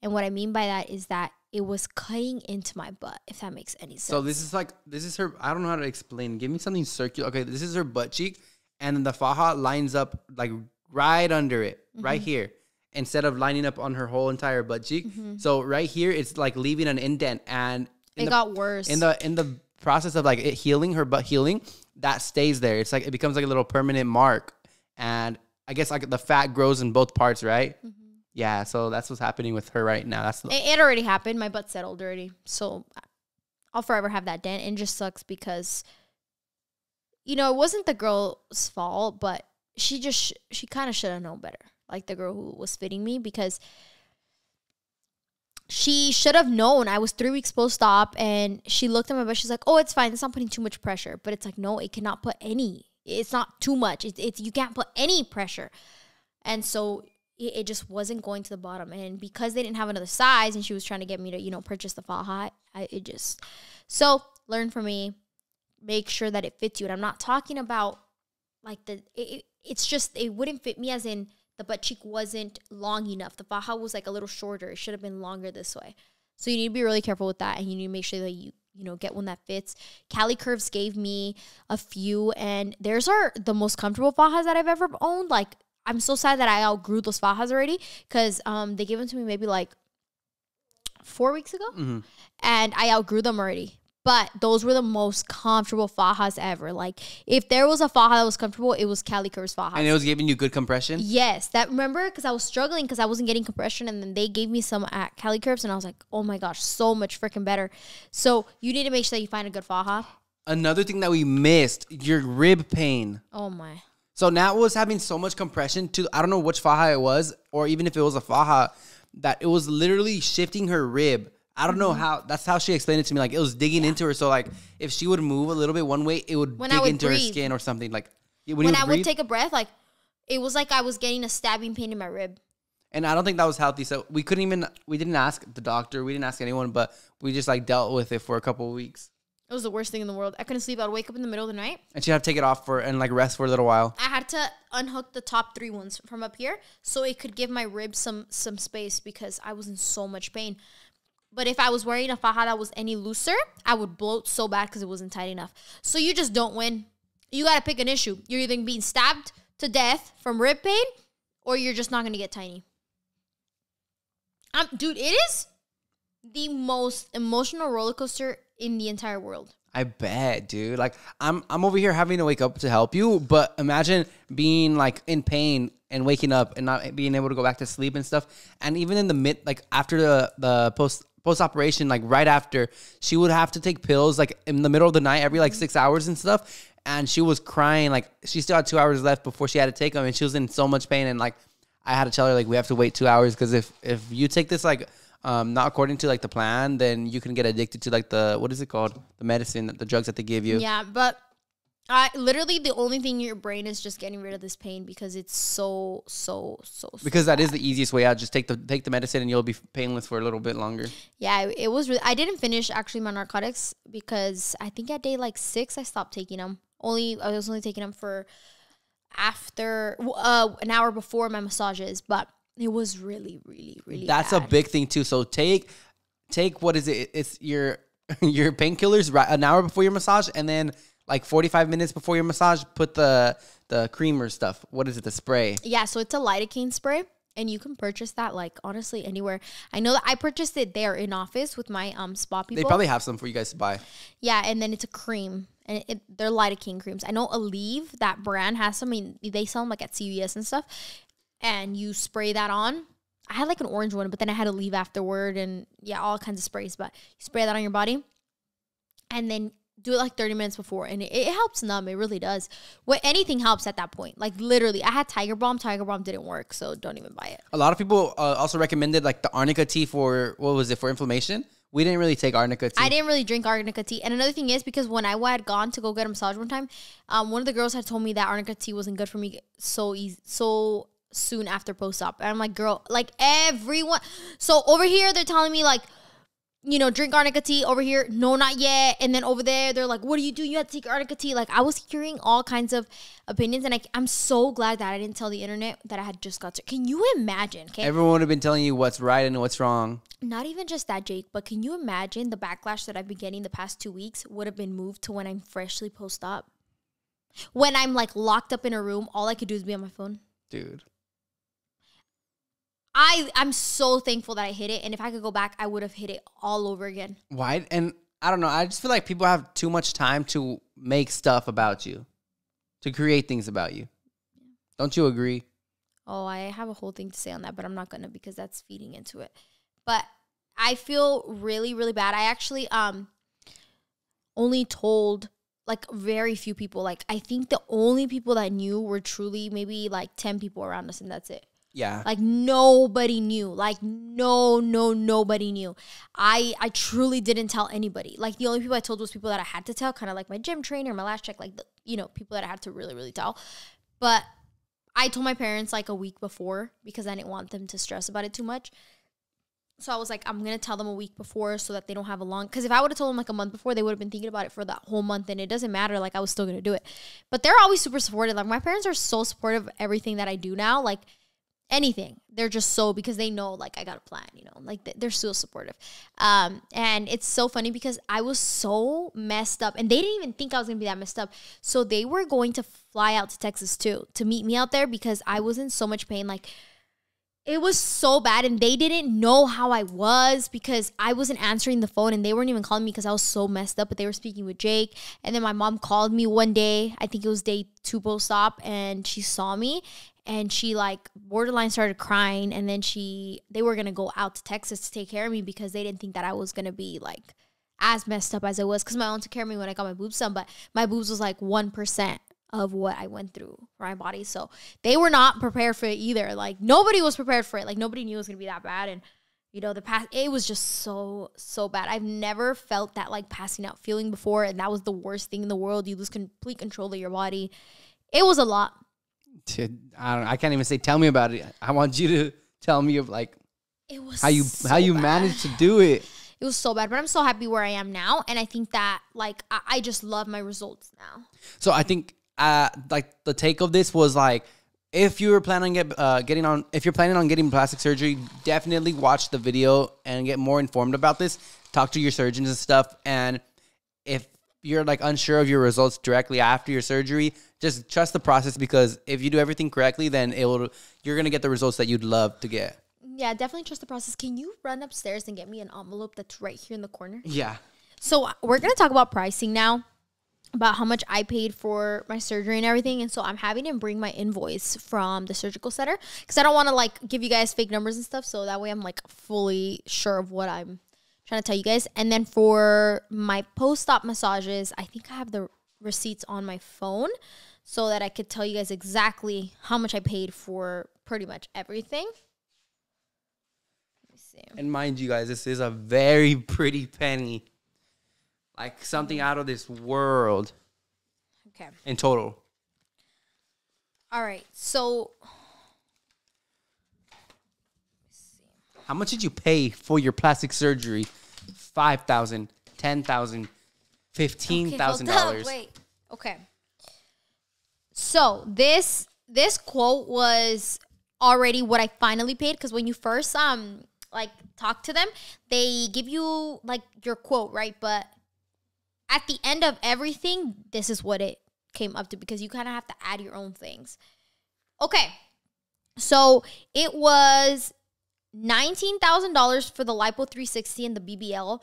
And what I mean by that is that it was cutting into my butt, if that makes any sense. So this is her, I don't know how to explain. Give me something circular. Okay, this is her butt cheek. And then the faja lines up like right under it, right here. Instead of lining up on her whole entire butt cheek. So right here, it's like leaving an indent. And it got worse. In the process of like it healing, her butt healing, that stays there. It's like it becomes like a little permanent mark, and I guess like the fat grows in both parts, right? Yeah, so that's what's happening with her right now. It already happened. My butt settled already, so I'll forever have that dent. And just sucks because, you know, it wasn't the girl's fault, but she kind of should have known better. Like the girl who was fitting me, because she should have known. I was 3 weeks post-op, and she looked at my butt. She's like, oh, it's fine. It's not putting too much pressure. But it's like, no, it cannot put any. It's not too much. It's you can't put any pressure. And so it just wasn't going to the bottom. And because they didn't have another size, and she was trying to get me to, you know, purchase the faja, so learn from me. Make sure that it fits you. And I'm not talking about, like, it's just it wouldn't fit me as in, the butt cheek wasn't long enough. The faja was like a little shorter. It should have been longer this way. So you need to be really careful with that, and you need to make sure that you know, get one that fits. Cali Curves gave me a few, and theirs are the most comfortable fajas that I've ever owned. Like, I'm so sad that I outgrew those fajas already, because they gave them to me maybe like 4 weeks ago, and I outgrew them already. But those were the most comfortable fajas ever. Like, if there was a faja that was comfortable, it was Cali Curves fajas. And it was giving you good compression? Yes. That, remember, because I was struggling because I wasn't getting compression. And then they gave me some at Cali Curves. And I was like, oh, my gosh, so much freaking better. So you need to make sure that you find a good faja. Another thing that we missed, your rib pain. Oh, my. So Nat was having so much compression to, I don't know which faja it was, or even if it was a faja, that it was literally shifting her rib. I don't know how. That's how she explained it to me. Like, it was digging into her. So, like, if she would move a little bit one way, it would dig into her skin or something. Like, when I would take a breath, like, it was like I was getting a stabbing pain in my rib. And I don't think that was healthy. So we couldn't even, we didn't ask the doctor. We didn't ask anyone, but we just, like, dealt with it for a couple of weeks. It was the worst thing in the world. I couldn't sleep. I'd wake up in the middle of the night. And she'd have to take it off for and, like, rest for a little while. I had to unhook the top three ones from up here so it could give my rib some space because I was in so much pain. But if I was wearing a faja that was any looser, I would bloat so bad because it wasn't tight enough. So you just don't win. You got to pick an issue. You're either being stabbed to death from rib pain or you're just not going to get tiny. Dude, it is the most emotional roller coaster in the entire world. I bet, dude. Like, I'm over here having to wake up to help you, but imagine being, like, in pain and waking up and not being able to go back to sleep and stuff. And even in the after the post-operation, like, right after, she would have to take pills, like, in the middle of the night every, like, 6 hours and stuff, and she was crying. Like, she still had 2 hours left before she had to take them, and she was in so much pain, and, like, I had to tell her, like, we have to wait 2 hours because if you take this, like, not according to, like, the plan, then you can get addicted to, like, the, what is it called? The medicine, the drugs that they give you. Yeah, but literally the only thing in your brain is just getting rid of this pain because it's so because that is the easiest way out. Just take the medicine and you'll be painless for a little bit longer. Yeah, it was really, I didn't finish actually my narcotics because I think at day like 6 I stopped taking them. I was only taking them for after an hour before my massages, but it was really that's bad. A big thing too. So take what is it? It's your painkillers right an hour before your massage, and then like 45 minutes before your massage, put the creamer stuff. What is it? The spray. Yeah, so it's a lidocaine spray, and you can purchase that, like, honestly, anywhere. I know that I purchased it there in office with my spa people. They probably have some for you guys to buy. Yeah, and then it's a cream, and they're lidocaine creams. I know Aleve, that brand, has some. I mean, they sell them, like, at CVS and stuff, and you spray that on. I had, like, an orange one, but then I had Aleve afterward, and, yeah, all kinds of sprays. But you spray that on your body, and then do it like 30 minutes before, and it helps numb. It really does. What anything helps at that point. Like, literally, I had Tiger Balm. Tiger Balm didn't work, so don't even buy it. A lot of people also recommended, like, the arnica tea for, what was it, for inflammation? We didn't really take arnica tea. I didn't really drink arnica tea. And another thing is because when I had gone to go get a massage one time, one of the girls had told me that arnica tea wasn't good for me so soon after post-op. And I'm like, girl, like, everyone. So over here, they're telling me, like, you know, drink arnica tea. Over here, no, not yet. And then over there, they're like, what do you do? You have to take arnica tea. Like, I was hearing all kinds of opinions, and I'm so glad that I didn't tell the internet that I had just got to. Can you imagine? Okay? Everyone would have been telling you what's right and what's wrong. Not even just that, Jake, but can you imagine the backlash that I've been getting the past 2 weeks would have been moved to when I'm freshly post-op? When I'm, like, locked up in a room, all I could do is be on my phone. Dude. I'm so thankful that I hit it, and if I could go back, I would have hit it all over again. Why? And I don't know. I just feel like people have too much time to make stuff about you, to create things about you. Don't you agree? Oh, I have a whole thing to say on that, but I'm not going to because that's feeding into it. But I feel really, really bad. I actually only told, like, very few people. Like, I think the only people that knew were truly maybe, like, 10 people around us, and that's it. Yeah. Like, nobody knew. Like, nobody knew. I truly didn't tell anybody. Like, the only people I told was people that I had to tell, kind of like my gym trainer, my last check, like, you know, people that I had to really, really tell. But I told my parents, like, a week before because I didn't want them to stress about it too much. So I was like, I'm going to tell them a week before so that they don't have a long, because if I would have told them, like, a month before, they would have been thinking about it for that whole month, and it doesn't matter. Like, I was still going to do it. But they're always super supportive. Like, my parents are so supportive of everything that I do now. Like, anything. They're just so, because they know, like, I got a plan, you know, like they're so supportive. And it's so funny because I was so messed up and they didn't even think I was going to be that messed up. So they were going to fly out to Texas too, to meet me out there because I was in so much pain. Like, it was so bad and they didn't know how I was because I wasn't answering the phone and they weren't even calling me because I was so messed up, but they were speaking with Jake. And then my mom called me one day, I think it was day 2 post op, and she saw me and she like borderline started crying. And then they were going to go out to Texas to take care of me because they didn't think that I was going to be like as messed up as I was, because my mom took care of me when I got my boobs done, but my boobs was like 1% of what I went through for my body. So they were not prepared for it either. Like, nobody was prepared for it. Like, nobody knew it was gonna be that bad. And you know, it was just so bad. I've never felt that like passing out feeling before. And that was the worst thing in the world. You lose complete control of your body. It was a lot. Dude, I don't know. I can't even say, tell me about it. I want you to tell me of like, it was how you managed to do it. It was so bad, but I'm so happy where I am now. And I think that like, I just love my results now. So I think, like the take of this was like, if you were planning on getting plastic surgery, definitely watch the video and get more informed about this. Talk to your surgeons and stuff. And if you're like unsure of your results directly after your surgery, just trust the process, because if you do everything correctly, then you're gonna get the results that you'd love to get. Yeah, definitely trust the process. Can you run upstairs and get me an envelope that's right here in the corner? Yeah. So we're gonna talk about pricing now, about how much I paid for my surgery and everything. And so I'm having him bring my invoice from the surgical center, because I don't want to like give you guys fake numbers and stuff. So that way I'm like fully sure of what I'm trying to tell you guys. And then for my post-op massages, I think I have the receipts on my phone so that I could tell you guys exactly how much I paid for pretty much everything. Let me see. And mind you guys, this is a very pretty penny. Like something out of this world. Okay. In total. All right. So, let's see. How much did you pay for your plastic surgery? $5,000, $10,000, $15,000. Okay, wait. Okay. So this quote was already what I finally paid, because when you first like talk to them, they give you like your quote, right? But at the end of everything, this is what it came up to, because you kind of have to add your own things. Okay. So it was $19,000 for the Lipo 360 and the BBL.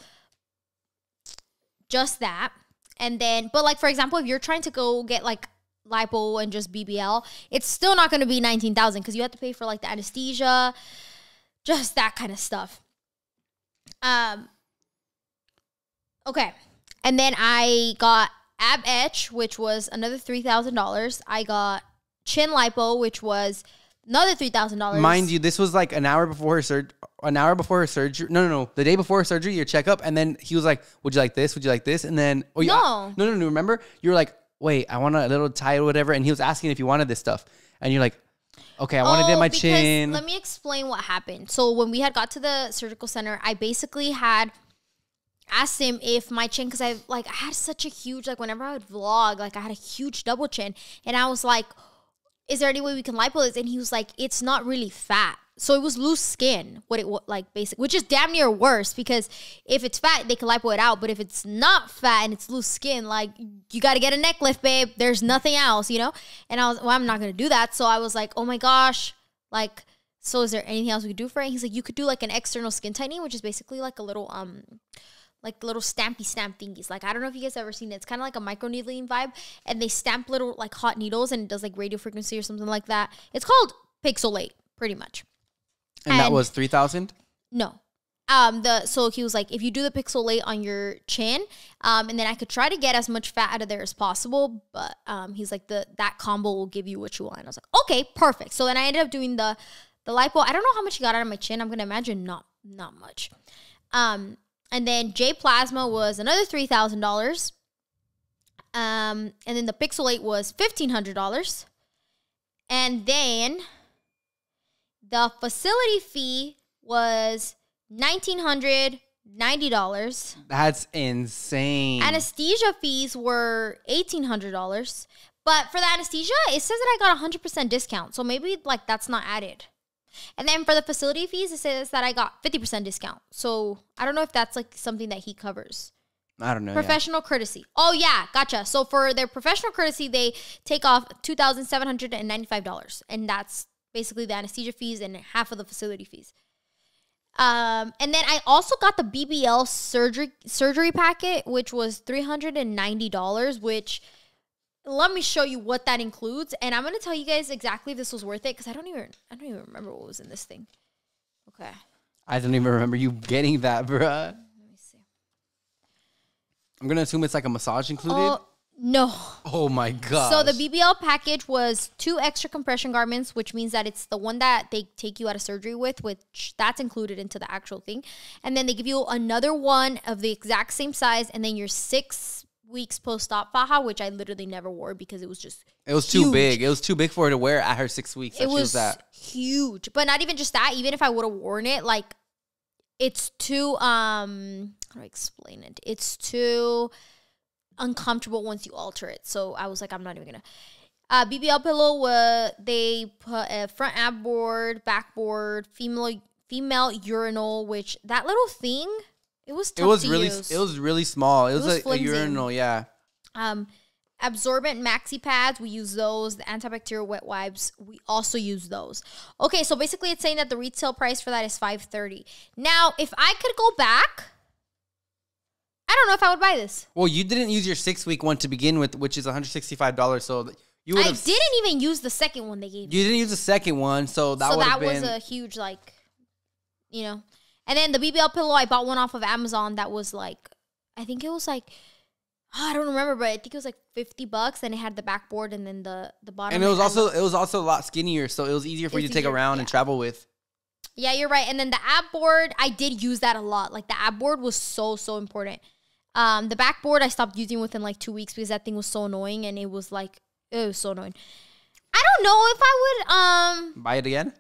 Just that. And then, but like, for example, if you're trying to go get like Lipo and just BBL, it's still not going to be $19,000, because you have to pay for like the anesthesia, just that kind of stuff. Okay. And then I got ab etch, which was another $3,000. I got chin lipo, which was another $3,000. Mind you, this was like an hour before her surgery. No. The day before her surgery, your checkup. And then he was like, would you like this? Would you like this? And then, oh yeah. No. Remember? You were like, wait, I want a little tie or whatever. And he was asking if you wanted this stuff. And you're like, okay, I want to get my chin. Let me explain what happened. So when we had got to the surgical center, I basically had asked him if my chin, because I had such a huge, like whenever I would vlog, like I had a huge double chin, and I was like, is there any way we can lipo this? And he was like, it's not really fat. So it was loose skin, what it was like basic, which is damn near worse, because if it's fat, they can lipo it out. But if it's not fat and it's loose skin, like you got to get a neck lift, babe. There's nothing else, you know? And I was, well, I'm not going to do that. So I was like, oh my gosh, like, so is there anything else we could do for it? And he's like, you could do like an external skin tightening, which is basically like a little, like little stampy stamp thingies. Like, I don't know if you guys have ever seen it. It's kind of like a microneedling vibe. And they stamp little like hot needles, and it does like radio frequency or something like that. It's called Pixelate, pretty much. And that was $3,000? No. So he was like, if you do the Pixelate on your chin, and then I could try to get as much fat out of there as possible. But he's like, that combo will give you what you want. And I was like, okay, perfect. So then I ended up doing the lipo. I don't know how much he got out of my chin. I'm going to imagine not much. And then J Plasma was another $3,000. And then the Pixelate was $1,500. And then the facility fee was $1,990. That's insane. Anesthesia fees were $1,800. But for the anesthesia, it says that I got a 100% discount. So maybe like that's not added. And then for the facility fees, it says that I got 50% discount. So I don't know if that's like something that he covers. I don't know. Professional courtesy. Oh, yeah. Gotcha. So for their professional courtesy, they take off $2,795. And that's basically the anesthesia fees and half of the facility fees. And then I also got the BBL surgery packet, which was $390, which let me show you what that includes. And I'm going to tell you guys exactly if this was worth it, because I don't even remember what was in this thing. Okay. I don't even remember you getting that, bruh. I'm going to assume it's like a massage included. No. Oh, my God. So the BBL package was 2 extra compression garments, which means that it's the one that they take you out of surgery with, which that's included into the actual thing. And then they give you another one of the exact same size. And then your 6 weeks post-op faja, which I literally never wore because it was just huge. Too big. It was too big for her to wear at her 6 weeks. It was that huge. But not even just that. Even if I would have worn it, like, it's too... How do I explain it? It's too uncomfortable once you alter it. So I was like, I'm not even gonna. BBL pillow, they put a front ab board, back board, female urinal, which that little thing, it was tough to use. It was really small. It was like a urinal, yeah. Absorbent maxi pads, we use those. The antibacterial wet wipes, we also use those. Okay, so basically it's saying that the retail price for that is $530. Now, if I could go back, I don't know if I would buy this. Well, you didn't use your 6-week one to begin with, which is $165. So you would. I didn't even use the second one they gave me. You didn't use the second one, so that would have been. So that was a huge, like, you know. And then the BBL pillow, I bought one off of Amazon that was like, I think it was like, oh, I don't remember, but I think it was like $50. And it had the backboard and then the bottom. And it was also a lot skinnier, so it was easier for you to take around and travel with. Yeah, you're right. And then the ab board, I did use that a lot. Like the ab board was so important. The backboard I stopped using within like 2 weeks because that thing was so annoying, and it was so annoying. I don't know if I would buy it again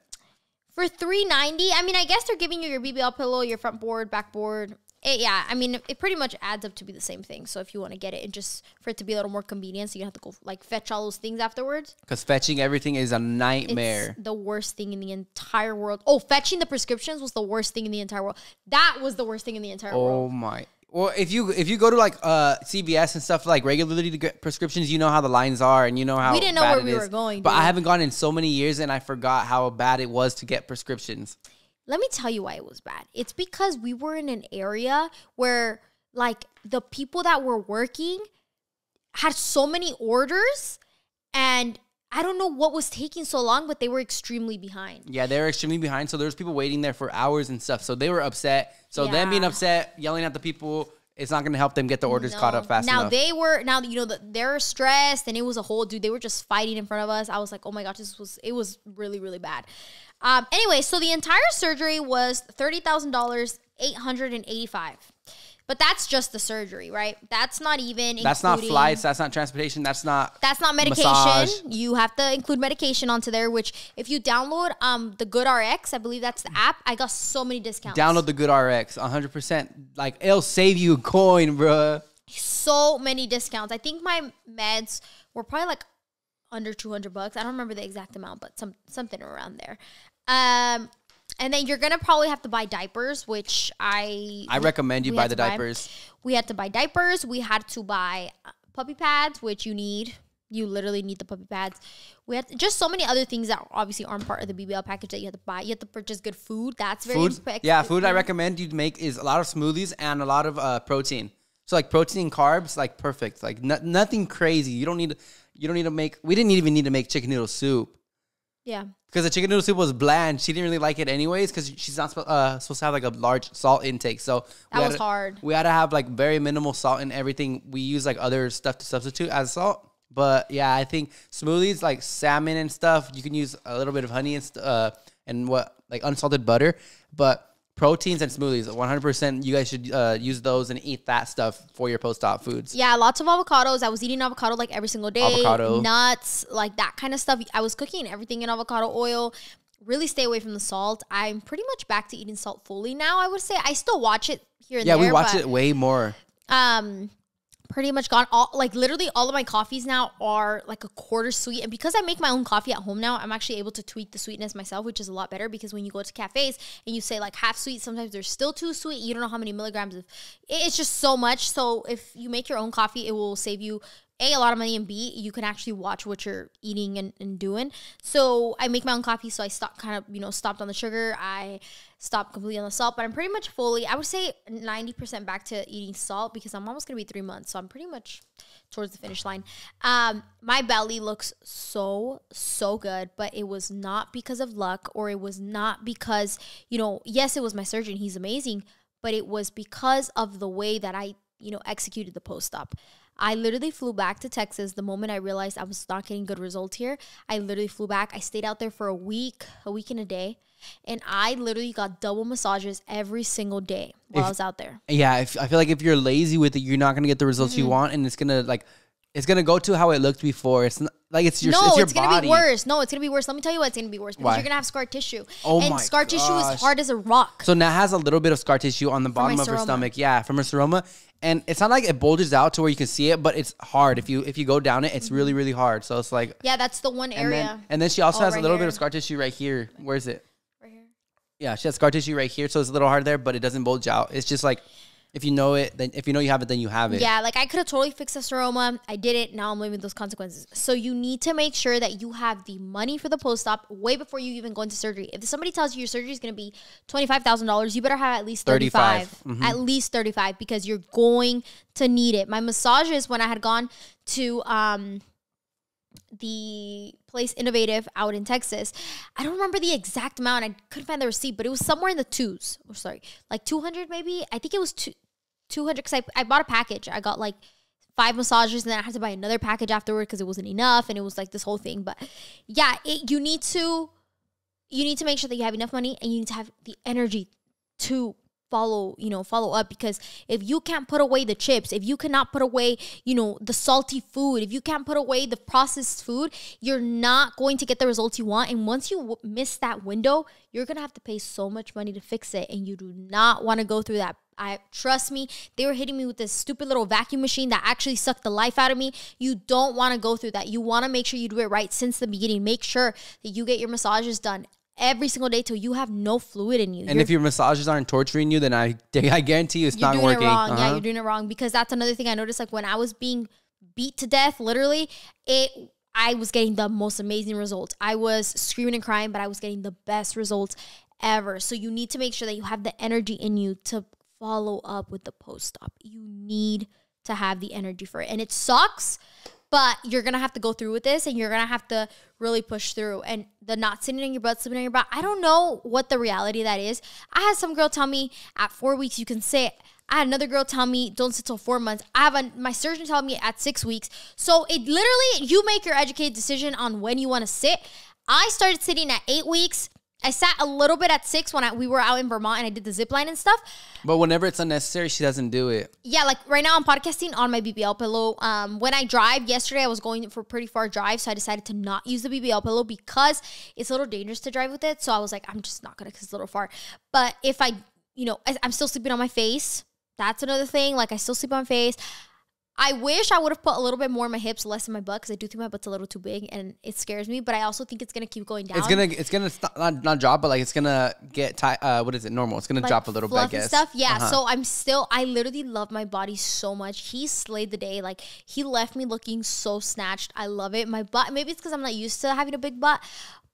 for $390. I mean, I guess they're giving you your BBL pillow, your front board, backboard. Yeah, I mean, it pretty much adds up to be the same thing. So if you want to get it, and just for it to be a little more convenient, so you don't have to go like fetch all those things afterwards. Because fetching everything is a nightmare. It's the worst thing in the entire world. Oh, fetching the prescriptions was the worst thing in the entire world. That was the worst thing in the entire world. Oh my. Well, if you go to like CVS and stuff like regularly to get prescriptions, you know how the lines are, and you know how we didn't know where we were going. But I haven't gone in so many years, and I forgot how bad it was to get prescriptions. Let me tell you why it was bad. It's because we were in an area where like the people that were working had so many orders, and I don't know what was taking so long, but they were extremely behind. Yeah, they were extremely behind. So there was people waiting there for hours and stuff. So they were upset. So them being upset, yelling at the people, it's not going to help them get the orders caught up fast enough. Now, you know, they're stressed, and it was a whole dude. They were just fighting in front of us. I was like, oh my gosh, it was really, really bad. Anyway, so the entire surgery was $30,885. But that's just the surgery, right? That's not even including... That's not flights. That's not transportation. That's not medication. Massage. You have to include medication onto there, which if you download the GoodRx, I believe that's the app, I got so many discounts. Download the GoodRx, 100%. Like, it'll save you a coin, bruh. So many discounts. I think my meds were probably like under $200. I don't remember the exact amount, but something around there. And then you're going to probably have to buy diapers, which I recommend you buy the diapers. We had to buy diapers. We had to buy puppy pads, which you need. You literally need the puppy pads. We had just so many other things that obviously aren't part of the BBL package that you have to buy. You have to purchase good food. That's very important. Yeah, food I recommend you make is a lot of smoothies and a lot of protein. So like protein, carbs, like perfect. Like nothing crazy. We didn't even need to make chicken noodle soup. Yeah. Because the chicken noodle soup was bland. She didn't really like it anyways because she's not supposed to have like a large salt intake. So that was hard. We had to have like very minimal salt in everything. We use like other stuff to substitute as salt. But yeah, I think smoothies like salmon and stuff, you can use a little bit of honey and what, like unsalted butter. But proteins and smoothies, 100%. You guys should use those and eat that stuff for your post-op foods. Yeah, lots of avocados. I was eating avocado like every single day. Avocado. Nuts, like that kind of stuff. I was cooking everything in avocado oil. Really stay away from the salt. I'm pretty much back to eating salt fully now, I would say. I still watch it here and there. Yeah, we watch it way more. pretty much gone. All, like, literally all of my coffees now are like a quarter sweet. And because I make my own coffee at home now, I'm actually able to tweak the sweetness myself, which is a lot better, because when you go to cafes and you say like half sweet, sometimes they're still too sweet. You don't know how many milligrams of, it's just so much. So if you make your own coffee, it will save you A, a lot of money, and B, you can actually watch what you're eating and doing. So I make my own coffee, so I stopped stopped on the sugar. I stopped completely on the salt, but I'm pretty much fully, I would say 90% back to eating salt, because I'm almost gonna be 3 months, so I'm pretty much towards the finish line. My belly looks so good, but it was not because of luck, or it was not because, you know, yes, it was my surgeon, he's amazing, but it was because of the way that I, you know, executed the post-op. I literally flew back to Texas the moment I realized I was not getting good results here. I literally flew back. I stayed out there for a week and a day. And I literally got double massages every single day while I was out there. Yeah, I feel like if you're lazy with it, you're not going to get the results you want. And it's going to, like, it's going to go to how it looked before. It's not, like, it's your, no, it's your gonna body. No, it's going to be worse. No, it's going to be worse. Let me tell you why it's going to be worse. Because you're going to have scar tissue. Oh, and scar tissue is hard as a rock. So Nat has a little bit of scar tissue on the bottom of her stomach. Yeah, from her seroma. And it's not like it bulges out to where you can see it, but it's hard. If you go down it, it's really, really hard. So it's like... Yeah, that's the one area. And then she also has a little bit of scar tissue right here. Where is it? Right here. Yeah, she has scar tissue right here, so it's a little hard there, but it doesn't bulge out. It's just like... If you know it, then if you know you have it, then you have it. Yeah, like I could have totally fixed the seroma. I did it. Now I'm living with those consequences. So you need to make sure that you have the money for the post-op way before you even go into surgery. If somebody tells you your surgery is going to be $25,000, you better have at least 35. At least 35, because you're going to need it. My massages, when I had gone to the place Innovative out in Texas, I don't remember the exact amount. I couldn't find the receipt, but it was somewhere in the twos. Oh, sorry, like 200 maybe. I think it was 200, because I bought a package. I got like 5 massages, and then I had to buy another package afterward because it wasn't enough, and it was like this whole thing. But yeah, you need to make sure that you have enough money, and you need to have the energy to follow up, because if you can't put away the chips, if you cannot put away, you know, the salty food, if you can't put away the processed food, you're not going to get the results you want. And once you miss that window, you're going to have to pay so much money to fix it, and you do not want to go through that. Trust me, they were hitting me with this stupid little vacuum machine that actually sucked the life out of me. You don't want to go through that. You want to make sure you do it right since the beginning. Make sure that you get your massages done every single day till you have no fluid in you. And if your massages aren't torturing you, then I guarantee you it's not working. You're doing it wrong. Yeah, you're doing it wrong, because that's another thing I noticed. Like when I was being beat to death, literally, I was getting the most amazing results. I was screaming and crying, but I was getting the best results ever. So you need to make sure that you have the energy in you to follow up with the post-op. You need to have the energy for it. And it sucks, but you're going to have to go through with this, and you're going to have to really push through. And the not sitting on your butt, sleeping on your butt, I don't know what the reality of that is. I had some girl tell me at 4 weeks you can sit. I had another girl tell me don't sit till 4 months. I have my surgeon tell me at 6 weeks. So it literally, you make your educated decision on when you want to sit. I started sitting at 8 weeks. I sat a little bit at 6 when we were out in Vermont and I did the zip line and stuff. But whenever it's unnecessary, she doesn't do it. Yeah, like right now I'm podcasting on my BBL pillow. When I drive, yesterday I was going for a pretty far drive, so I decided to not use the BBL pillow because it's a little dangerous to drive with it. So I was like, I'm just not going to, because it's a little far. But if I'm still sleeping on my face. That's another thing. Like I still sleep on my face. I wish I would have put a little bit more in my hips, less in my butt, because I do think my butt's a little too big and it scares me. But I also think it's gonna keep going down. It's gonna not drop, but like it's gonna get normal. It's gonna like drop a little bit, I guess. Stuff, yeah. So I literally love my body so much. He slayed the day. Like he left me looking so snatched. I love it. My butt. Maybe it's because I'm not used to having a big butt.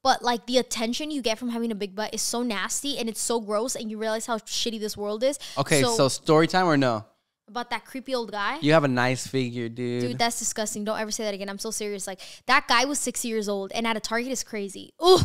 But like the attention you get from having a big butt is so nasty and it's so gross, and you realize how shitty this world is. Okay, so story time or no? About that creepy old guy. You have a nice figure, dude. Dude, that's disgusting. Don't ever say that again. I'm so serious. Like, that guy was 60 years old, and at a Target is crazy. Ooh,